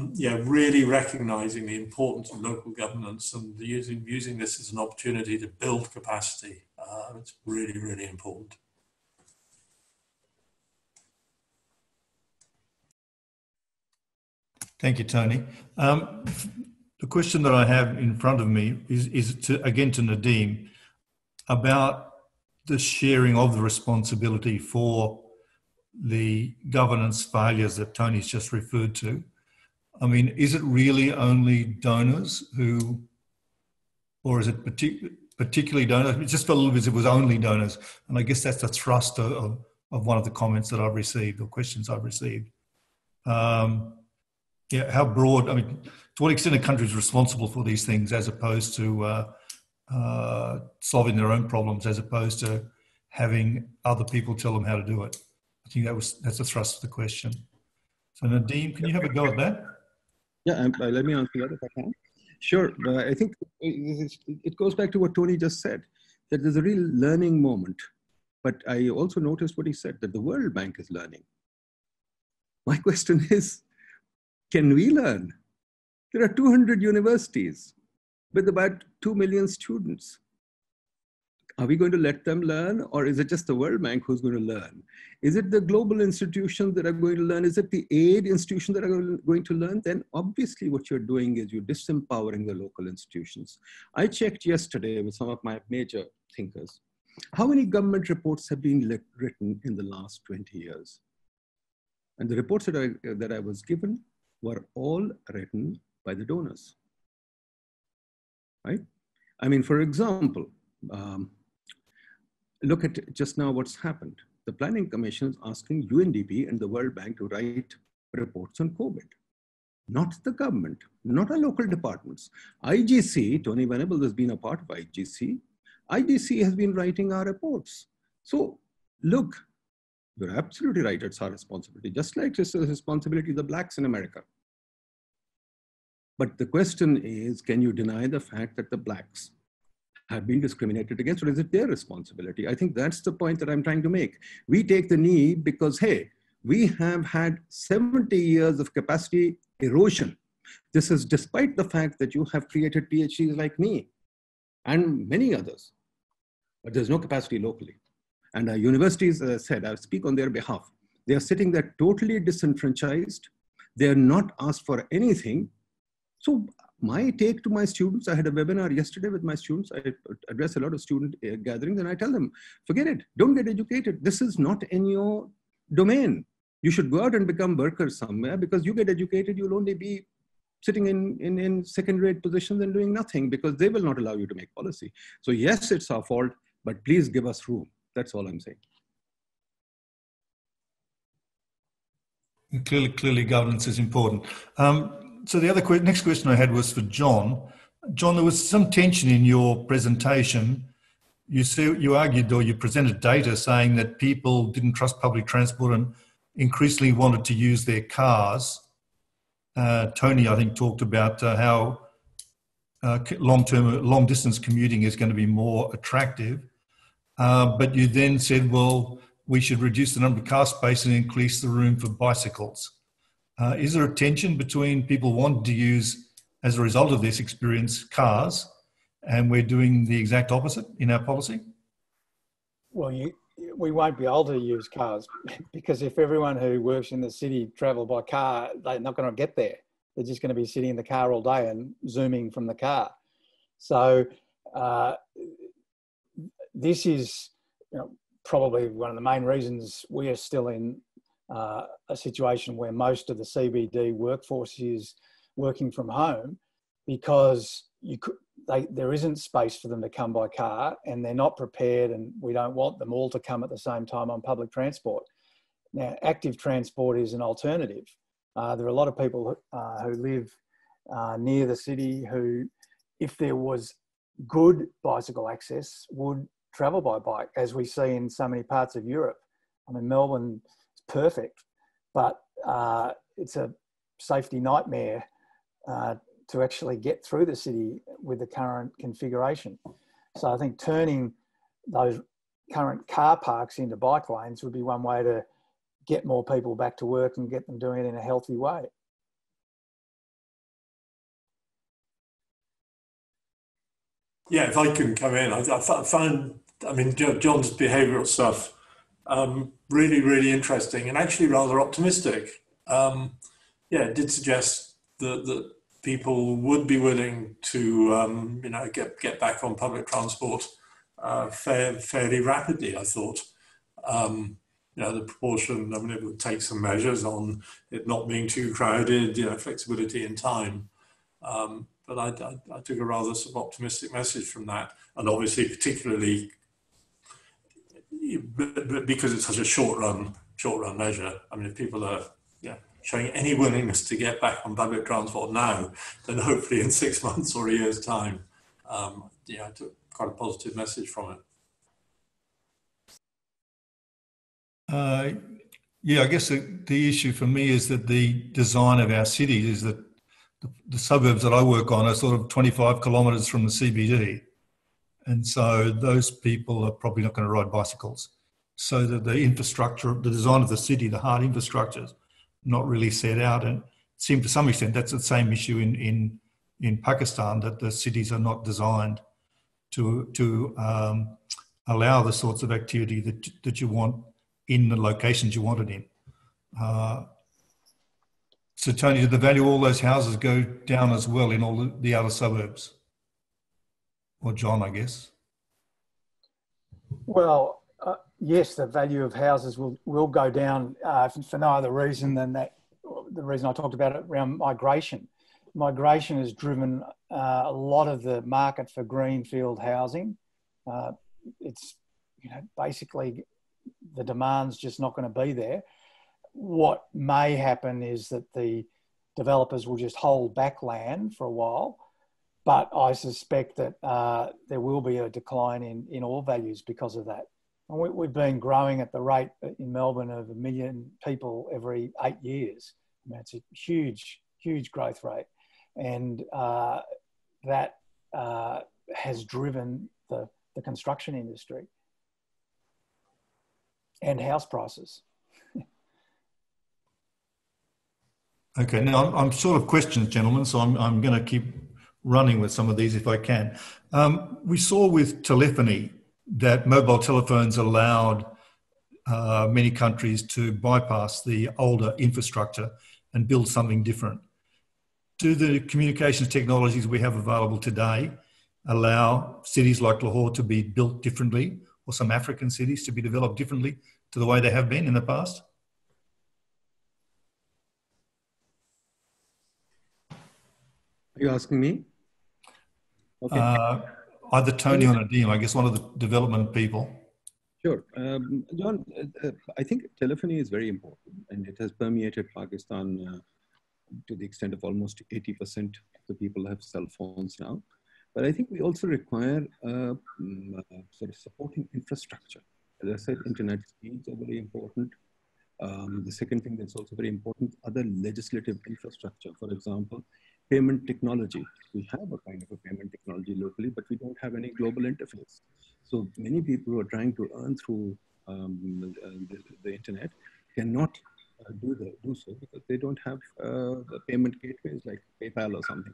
really recognizing the importance of local governance and using this as an opportunity to build capacity. It's really, really important. Thank you, Tony. The question that I have in front of me is, again, to Nadeem about the sharing of the responsibility for the governance failures that Tony's just referred to. I mean, is it really only donors who, or is it particularly donors? Just for a little bit, it was only donors. And I guess that's the thrust of one of the comments that I've received or questions I've received. How broad, I mean, to what extent a country is responsible for these things as opposed to solving their own problems, as opposed to having other people tell them how to do it. I think that's the thrust of the question. So Nadeem, can you have a go at that? Yeah, let me answer that if I can. Sure, I think it goes back to what Tony just said, that there's a real learning moment. But I also noticed what he said, that the World Bank is learning. My question is, can we learn? There are 200 universities with about 2 million students. Are we going to let them learn, or is it just the World Bank who's going to learn? Is it the global institutions that are going to learn? Is it the aid institutions that are going to learn? Then obviously what you're doing is you're disempowering the local institutions. I checked yesterday with some of my major thinkers. How many government reports have been written in the last 20 years? And the reports that I was given were all written by the donors, right? I mean, for example, look at just now what's happened. The Planning Commission is asking UNDP and the World Bank to write reports on COVID, not the government, not our local departments. IGC, Tony Venables has been a part of IGC. IGC has been writing our reports. So look, you're absolutely right, it's our responsibility, just like it's the responsibility of the blacks in America. But the question is, can you deny the fact that the blacks have been discriminated against, or is it their responsibility? I think that's the point that I'm trying to make. We take the knee because, hey, we have had 70 years of capacity erosion. This is despite the fact that you have created PhDs like me and many others, but there's no capacity locally. And universities, as I said, I speak on their behalf. They are sitting there totally disenfranchised. They are not asked for anything. So my take to my students, I had a webinar yesterday with my students. I address a lot of student gatherings and I tell them, forget it, don't get educated. This is not in your domain. You should go out and become workers somewhere, because you get educated, you'll only be sitting in second-rate positions and doing nothing, because they will not allow you to make policy. So yes, it's our fault, but please give us room. That's all I'm saying. And clearly governance is important. So the other next question I had was for John. John, there was some tension in your presentation. You argued, or you presented data saying that people didn't trust public transport and increasingly wanted to use their cars. Tony, I think, talked about how long-distance commuting is going to be more attractive. But you then said, well, we should reduce the number of car space and increase the room for bicycles. Is there a tension between people wanting to use, as a result of this experience, cars, and we're doing the exact opposite in our policy? Well, we won't be able to use cars, because if everyone who works in the city travel by car, they're not going to get there. They're just going to be sitting in the car all day and zooming from the car. So this is, you know, probably one of the main reasons we are still in a situation where most of the CBD workforce is working from home, because there isn't space for them to come by car, and they're not prepared, and we don't want them all to come at the same time on public transport. Now, active transport is an alternative. There are a lot of people who live near the city who, if there was good bicycle access, would travel by bike, as we see in so many parts of Europe. I mean, Melbourne is perfect, but it's a safety nightmare to actually get through the city with the current configuration. So I think turning those current car parks into bike lanes would be one way to get more people back to work and get them doing it in a healthy way. Yeah, if I can come in, I find, I mean, John's behavioural stuff really, really interesting and actually rather optimistic. Yeah, it did suggest that people would be willing to, you know, get back on public transport fairly rapidly, I thought. You know, the proportion, I mean, it would take some measures on it not being too crowded, you know, flexibility and time. But I took a rather sort of optimistic message from that. And obviously, particularly because it's such a short run measure. I mean, if people are, yeah, showing any willingness to get back on public transport now, then hopefully in 6 months or a year's time, yeah, I took quite a positive message from it. Yeah, I guess the issue for me is that the design of our cities is that the suburbs that I work on are sort of 25 kilometres from the CBD. And so those people are probably not going to ride bicycles. So that the infrastructure, the design of the city, the hard infrastructure, is not really set out. And it seemed to some extent that's the same issue in Pakistan, that the cities are not designed to allow the sorts of activity that you want in the locations you want it in. So Tony, did the value of all those houses go down as well in all the other suburbs? Or John, I guess. Well, yes, the value of houses will go down for no other reason than that. The reason I talked about it around migration. Migration has driven a lot of the market for greenfield housing. It's, you know, basically the demand's just not going to be there. What may happen is that the developers will just hold back land for a while, but I suspect that there will be a decline in all values because of that. And we've been growing at the rate in Melbourne of 1 million people every 8 years. I mean, it's a huge, huge growth rate. And that has driven the construction industry and house prices. Okay, now I'm sort of questions, gentlemen, so I'm going to keep running with some of these if I can. We saw with telephony that mobile telephones allowed many countries to bypass the older infrastructure and build something different. Do the communications technologies we have available today allow cities like Lahore to be built differently, or some African cities to be developed differently to the way they have been in the past? Are you asking me? Okay. Either Tony or Nadeem, I guess one of the development people. Sure. John, I think telephony is very important, and it has permeated Pakistan to the extent of almost 80% of the people have cell phones now. But I think we also require sort of supporting infrastructure. As I said, internet speeds are very important. The second thing that's also very important, other legislative infrastructure. For example, payment technology. We have a kind of a payment technology locally, but we don't have any global interface. So many people who are trying to earn through the internet cannot do so because they don't have the payment gateways like PayPal or something.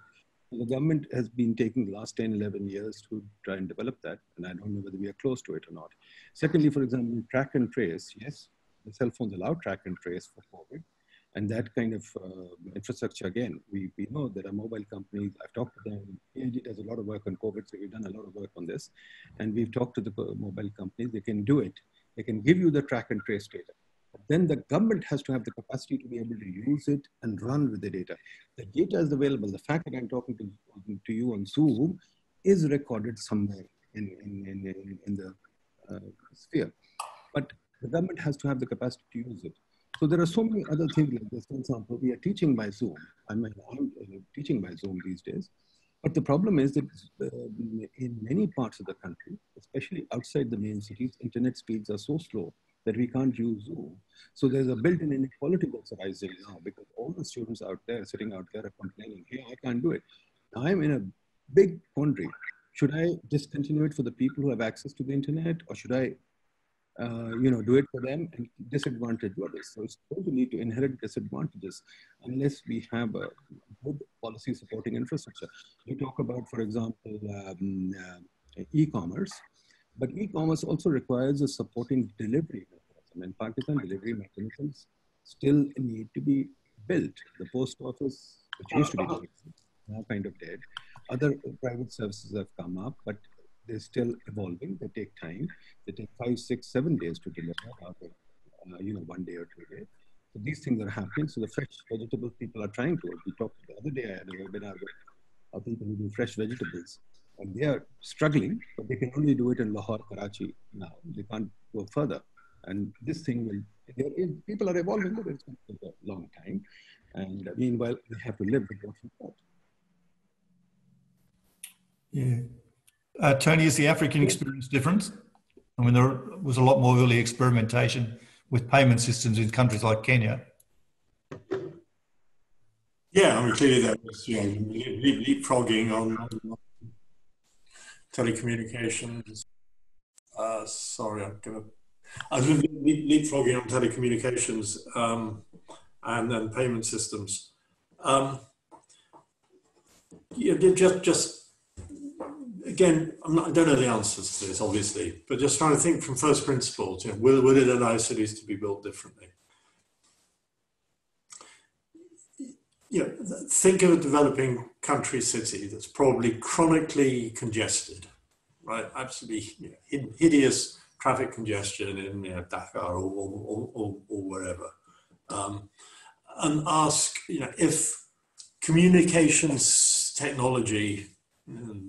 And the government has been taking the last 10, 11 years to try and develop that, and I don't know whether we are close to it or not. Secondly, for example, track and trace. Yes, the cell phones allow track and trace for COVID, and that kind of infrastructure, again, we know there are mobile companies. I've talked to them. AG does a lot of work on COVID, so we've done a lot of work on this. And we've talked to the mobile companies. They can do it. They can give you the track and trace data. But then the government has to have the capacity to be able to use it and run with the data. The data is available. The fact that I'm talking to you on Zoom is recorded somewhere in the sphere. But the government has to have the capacity to use it. So there are so many other things like this. For example, we are teaching by Zoom. I mean, I'm teaching by Zoom these days. But the problem is that in many parts of the country, especially outside the main cities, internet speeds are so slow that we can't use Zoom. So there's a built-in inequality that's arising now because all the students out there, sitting out there are complaining, hey, I can't do it. I'm in a big quandary. Should I discontinue it for the people who have access to the internet, or should I do it for them and disadvantage others? So it's going to lead to inherent disadvantages unless we have a good policy supporting infrastructure. You talk about, for example, e-commerce, but e-commerce also requires a supporting delivery mechanism. In Pakistan, delivery mechanisms still need to be built. The post office, which used to be now kind of dead. Other private services have come up, but they're still evolving. They take time. They take 5, 6, 7 days to deliver, after, 1 day or 2 days. So these things are happening. So the fresh vegetables people are trying to. We talked the other day, I had a webinar with our people who do fresh vegetables, and they are struggling, but they can only do it in Lahore, Karachi now. They can't go further. And this thing will, people are evolving, but it's going to take a long time. And meanwhile, they have to live with what we've got. Yeah. Tony, is the African experience different? I mean, there was a lot more early experimentation with payment systems in countries like Kenya. Yeah, I mean, clearly that was leapfrogging on telecommunications. Leapfrogging on telecommunications and then payment systems. Again, I don't know the answers to this, obviously, but just trying to think from first principles. Will it allow cities to be built differently? Think of a developing country city that's probably chronically congested, right? Absolutely hideous traffic congestion in Dakar or wherever, and ask if communications technology,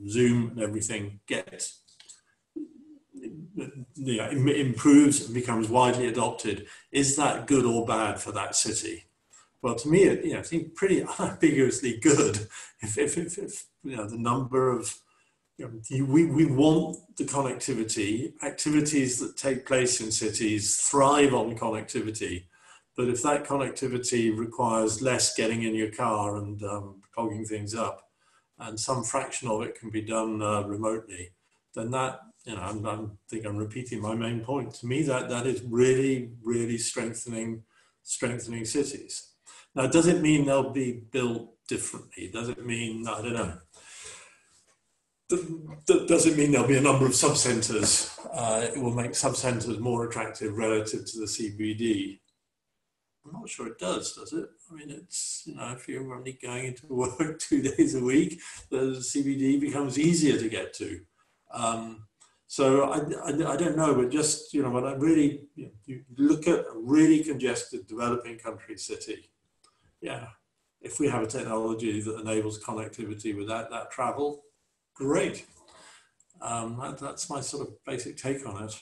Zoom and everything improves and becomes widely adopted, is that good or bad for that city? Well, to me, I think pretty unambiguously good. If the number of we want the connectivity. Activities that take place in cities thrive on connectivity, but if that connectivity requires less getting in your car and clogging things up, and some fraction of it can be done remotely, then that, I think I'm repeating my main point. To me, that is really, really strengthening cities. Now, does it mean they'll be built differently? Does it mean, I don't know. Does it mean there'll be a number of sub-centres it will make sub-centres more attractive relative to the CBD. I'm not sure it does it? I mean, it's, you know, if you're only going into work 2 days a week, the CBD becomes easier to get to. So I don't know, but just, you know, when I really, you look at a really congested developing country city, yeah, if we have a technology that enables connectivity without that travel, great. That's my sort of basic take on it.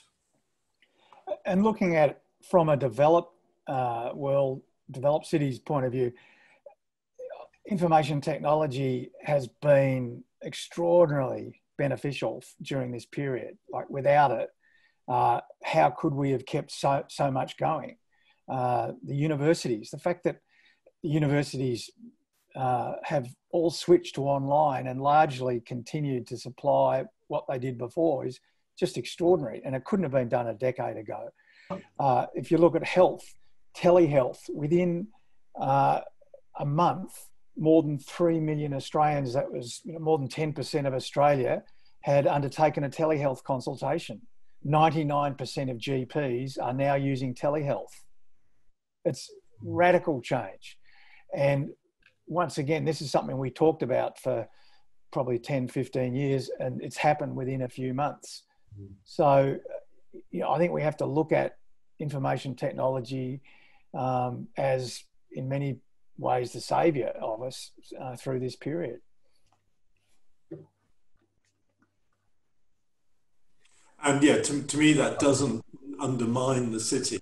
And looking at it from a developed cities point of view, information technology has been extraordinarily beneficial during this period. Like, without it, how could we have kept so much going? The universities, the fact that universities have all switched to online and largely continued to supply what they did before is just extraordinary, and it couldn't have been done a decade ago. If you look at health, telehealth, within a month, more than 3 million Australians, that was, you know, more than 10% of Australia, had undertaken a telehealth consultation. 99% of GPs are now using telehealth. It's radical change. And once again, this is something we talked about for probably 10, 15 years, and it's happened within a few months. So, you know, I think we have to look at information technology as, in many ways, the saviour of us through this period. And yeah, to me, that doesn't undermine the city.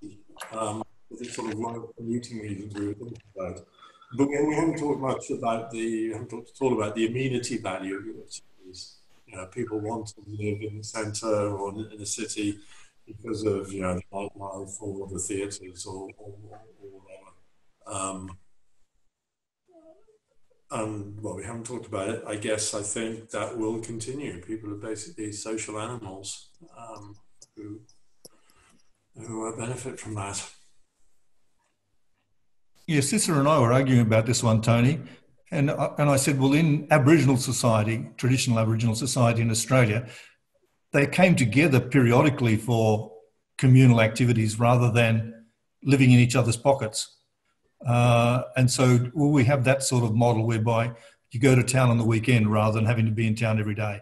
It's sort of one of the commuting reasons we were talking about. But we haven't talked much about the amenity value of your cities. You know, people want to live in the centre or in the city because of, you know, the wildlife or the theatres or well, we haven't talked about it. I guess I think that will continue. People are basically social animals who benefit from that. Yeah, Cicero and I were arguing about this one, Tony, and I said, well, in Aboriginal society, traditional Aboriginal society in Australia, they came together periodically for communal activities rather than living in each other's pockets. And so we have that sort of model whereby you go to town on the weekend rather than having to be in town every day.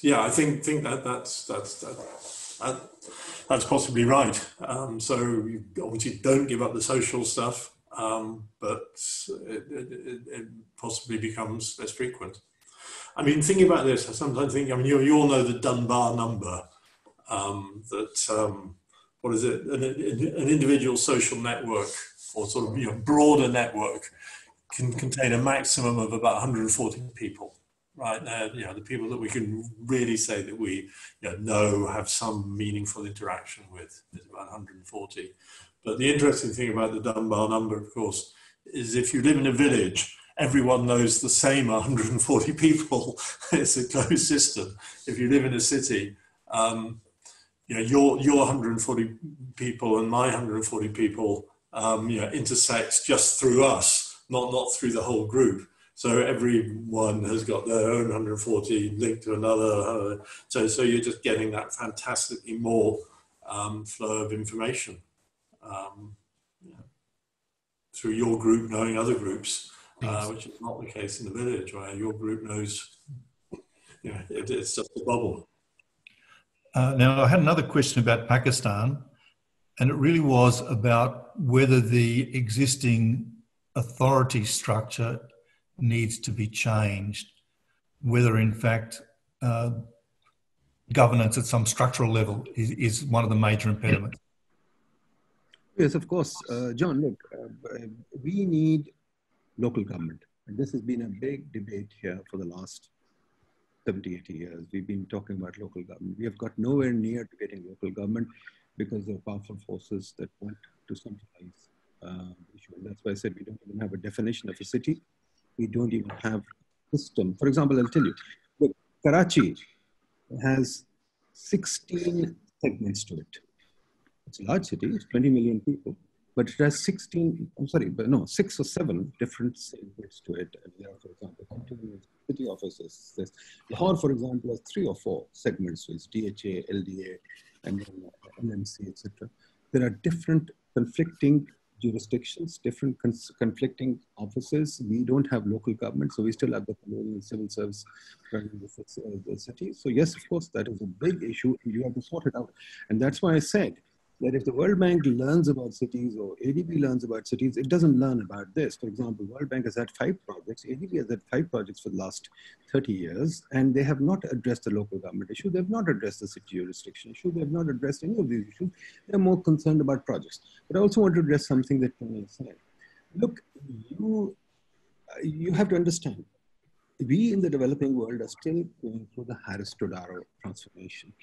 Yeah, I think that's possibly right. So you obviously don't give up the social stuff, but it possibly becomes less frequent. I mean, thinking about this, I sometimes think, I mean, you all know the Dunbar number, what is it? An individual social network, or sort of, you know, broader network, can contain a maximum of about 140 people. Right now, you know, the people that we can really say that we, you know have some meaningful interaction with is about 140. But the interesting thing about the Dunbar number, of course, is if you live in a village, everyone knows the same 140 people. It's a closed system. If you live in a city, you know, your 140 people and my 140 people, you know, intersect just through us, not through the whole group. So everyone has got their own 140 linked to another. So you're just getting that fantastically more flow of information through your group knowing other groups, which is not the case in the village, where your group knows, you know, it's just a bubble. Now, I had another question about Pakistan, and it really was about whether the existing authority structure needs to be changed, whether in fact governance at some structural level is one of the major impediments. Yes, of course. John, look, we need local government. And this has been a big debate here for the last 70, 80 years. We've been talking about local government. We have got nowhere near to getting local government because there are powerful forces that want to centralize the issue. And that's why I said we don't even have a definition of a city. We don't even have a system. For example, I'll tell you, look, Karachi has 16 segments to it. It's a large city, it's 20 million people, but it has 6 or 7 different segments to it. And there are, for example, city offices. There's Lahore, for example, has 3 or 4 segments, so it's DHA, LDA, and MMC, etc. There are different conflicting jurisdictions, different conflicting offices. We don't have local government, so we still have the colonial civil service running the city. So yes, of course, that is a big issue, and you have to sort it out. And that's why I said that if the World Bank learns about cities or ADB learns about cities, it doesn't learn about this. For example, World Bank has had 5 projects, ADB has had 5 projects for the last 30 years, and they have not addressed the local government issue, they have not addressed the city jurisdiction issue, they have not addressed any of these issues, they're more concerned about projects. But I also want to address something that Tony said. Look, you have to understand, we in the developing world are still going through the Harris-Todaro transformation.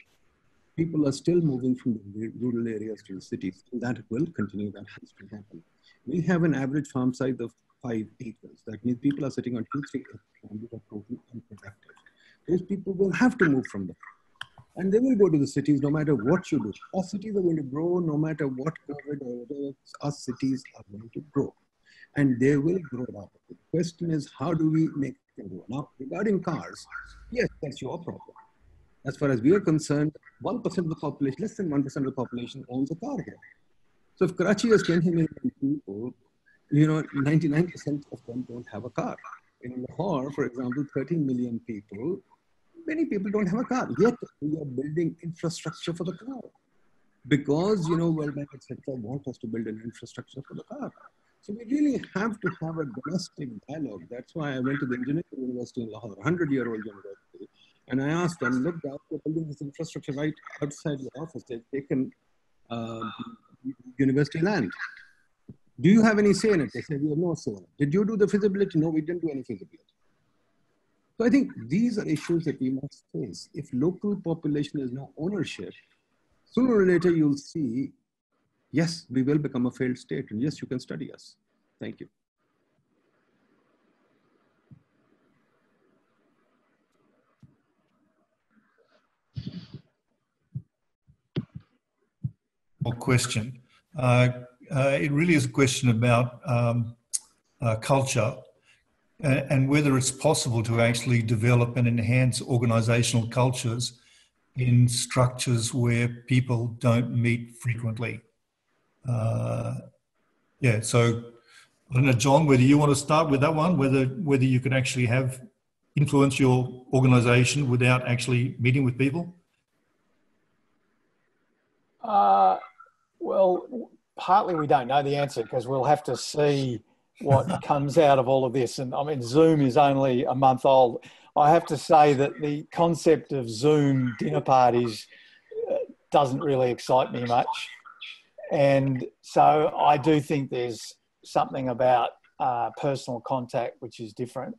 People are still moving from the rural areas to the cities, and that will continue, that has to happen. We have an average farm size of 5 acres. That means people are sitting on 2-3 acres and they are totally unproductive. Those people will have to move from there. And they will go to the cities no matter what you do. Our cities are going to grow no matter what COVID or whatever, our cities are going to grow. And they will grow rapidly. The question is, how do we make them grow? Now, regarding cars, yes, that's your problem. As far as we are concerned, 1% of the population, less than 1% of the population owns a car here. So if Karachi has 20 million people, you know, 99% of them don't have a car. In Lahore, for example, 13 million people, many people don't have a car. Yet we are building infrastructure for the car. Because, you know, World Bank, etc. want us to build an infrastructure for the car. So we really have to have a domestic dialogue. That's why I went to the Engineering University in Lahore, 100-year-old university. And I asked them, look, they're building this infrastructure right outside your office. They've taken university land. Do you have any say in it? They said, we have no say in it. Did you do the feasibility? No, we didn't do any feasibility. So I think these are issues that we must face. If local population is no ownership, sooner or later you'll see, yes, we will become a failed state. And yes, you can study us. Thank you. Question. It really is a question about culture and whether it's possible to actually develop and enhance organisational cultures in structures where people don't meet frequently. Yeah, so I don't know, John, whether you want to start with that one, whether you can actually have influence your organisation without actually meeting with people? Well, partly we don't know the answer because we'll have to see what comes out of all of this. And I mean, Zoom is only a month old. I have to say that the concept of Zoom dinner parties doesn't really excite me much. And so I do think there's something about personal contact which is different.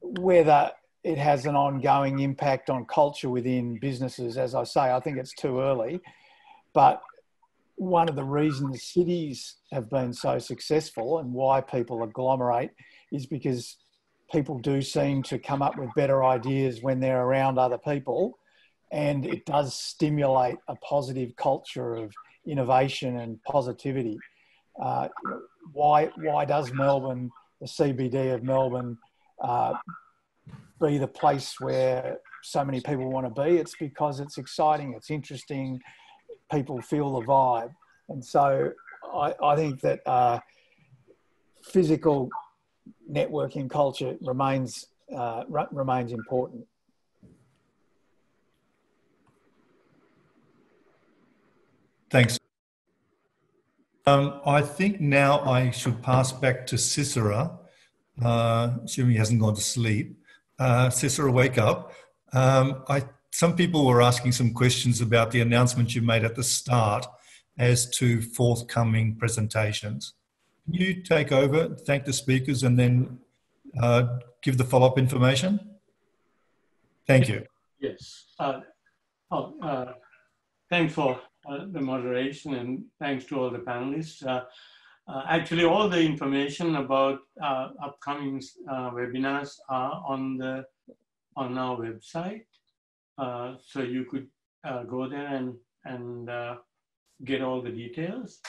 Whether it has an ongoing impact on culture within businesses, as I say, I think it's too early. But one of the reasons cities have been so successful and why people agglomerate is because people do seem to come up with better ideas when they're around other people. And it does stimulate a positive culture of innovation and positivity. Why does Melbourne, the CBD of Melbourne, be the place where so many people want to be? It's because it's exciting, it's interesting, people feel the vibe. And so I think that physical networking culture remains important. Thanks. I think now I should pass back to Cicero, assuming he hasn't gone to sleep. Cicero, wake up. Some people were asking some questions about the announcement you made at the start as to forthcoming presentations. Can you take over, thank the speakers, and then give the follow-up information? Thank you. Yes. Thanks for the moderation and thanks to all the panelists. Actually, all the information about upcoming webinars are on our website. So you could go there and get all the details.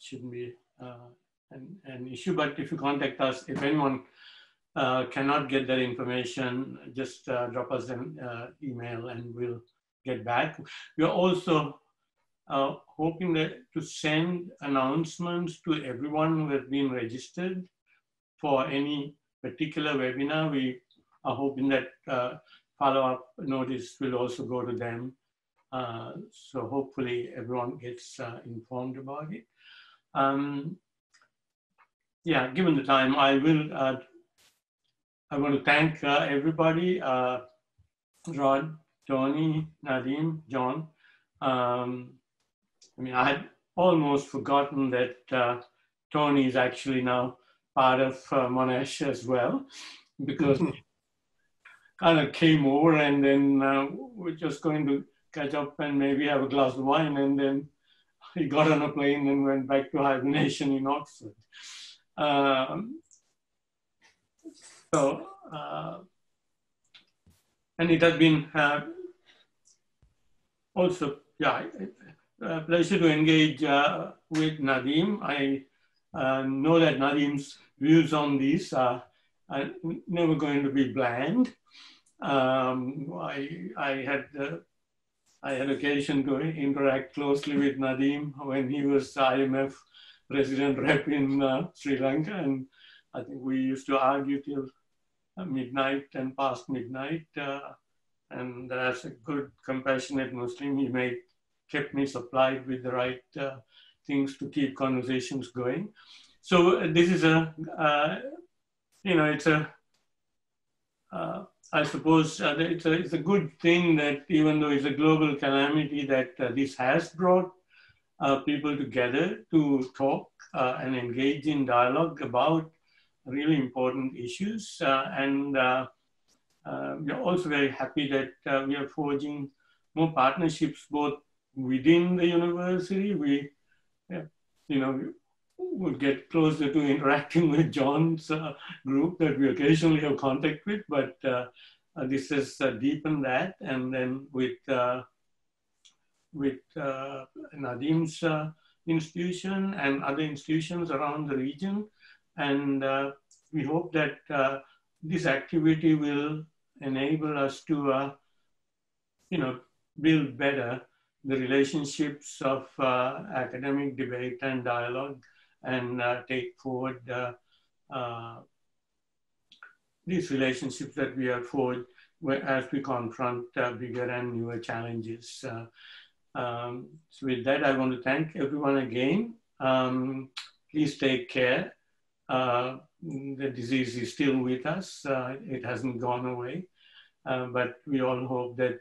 shouldn't be an issue. But if you contact us, if anyone cannot get that information, just drop us an email and we'll get back. We're also hoping to send announcements to everyone who has been registered for any particular webinar. We are hoping that follow-up notice will also go to them. So hopefully everyone gets informed about it. Yeah, given the time, I want to thank everybody, Rod, Tony, Nadeem, John. I mean, I had almost forgotten that Tony is actually now part of Monash as well, because kind of came over and then we're just going to catch up and maybe have a glass of wine, and then he got on a plane and went back to hibernation in Oxford. And it has been also, yeah, a pleasure to engage with Nadeem. I know that Nadeem's views on these are never going to be bland. I had occasion to interact closely with Nadeem when he was IMF resident rep in Sri Lanka, and I think we used to argue till midnight and past midnight. And as a good, compassionate Muslim, he kept me supplied with the right things to keep conversations going. So this is a, you know, it's a, I suppose it's a good thing that even though it's a global calamity, that this has brought people together to talk and engage in dialogue about really important issues. We're also very happy that we are forging more partnerships both within the university. We, you know, would get closer to interacting with John's group that we occasionally have contact with, but this has deepened that. And then with Nadeem's institution and other institutions around the region. And we hope that this activity will enable us to, you know, build better the relationships of academic debate and dialogue, and take forward these relationships that we have forged as we confront bigger and newer challenges. So with that, I want to thank everyone again. Please take care. The disease is still with us. It hasn't gone away, but we all hope that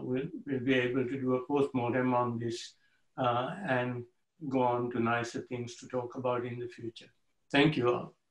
we'll be able to do a post-mortem on this and go on to nicer things to talk about in the future. Thank you all.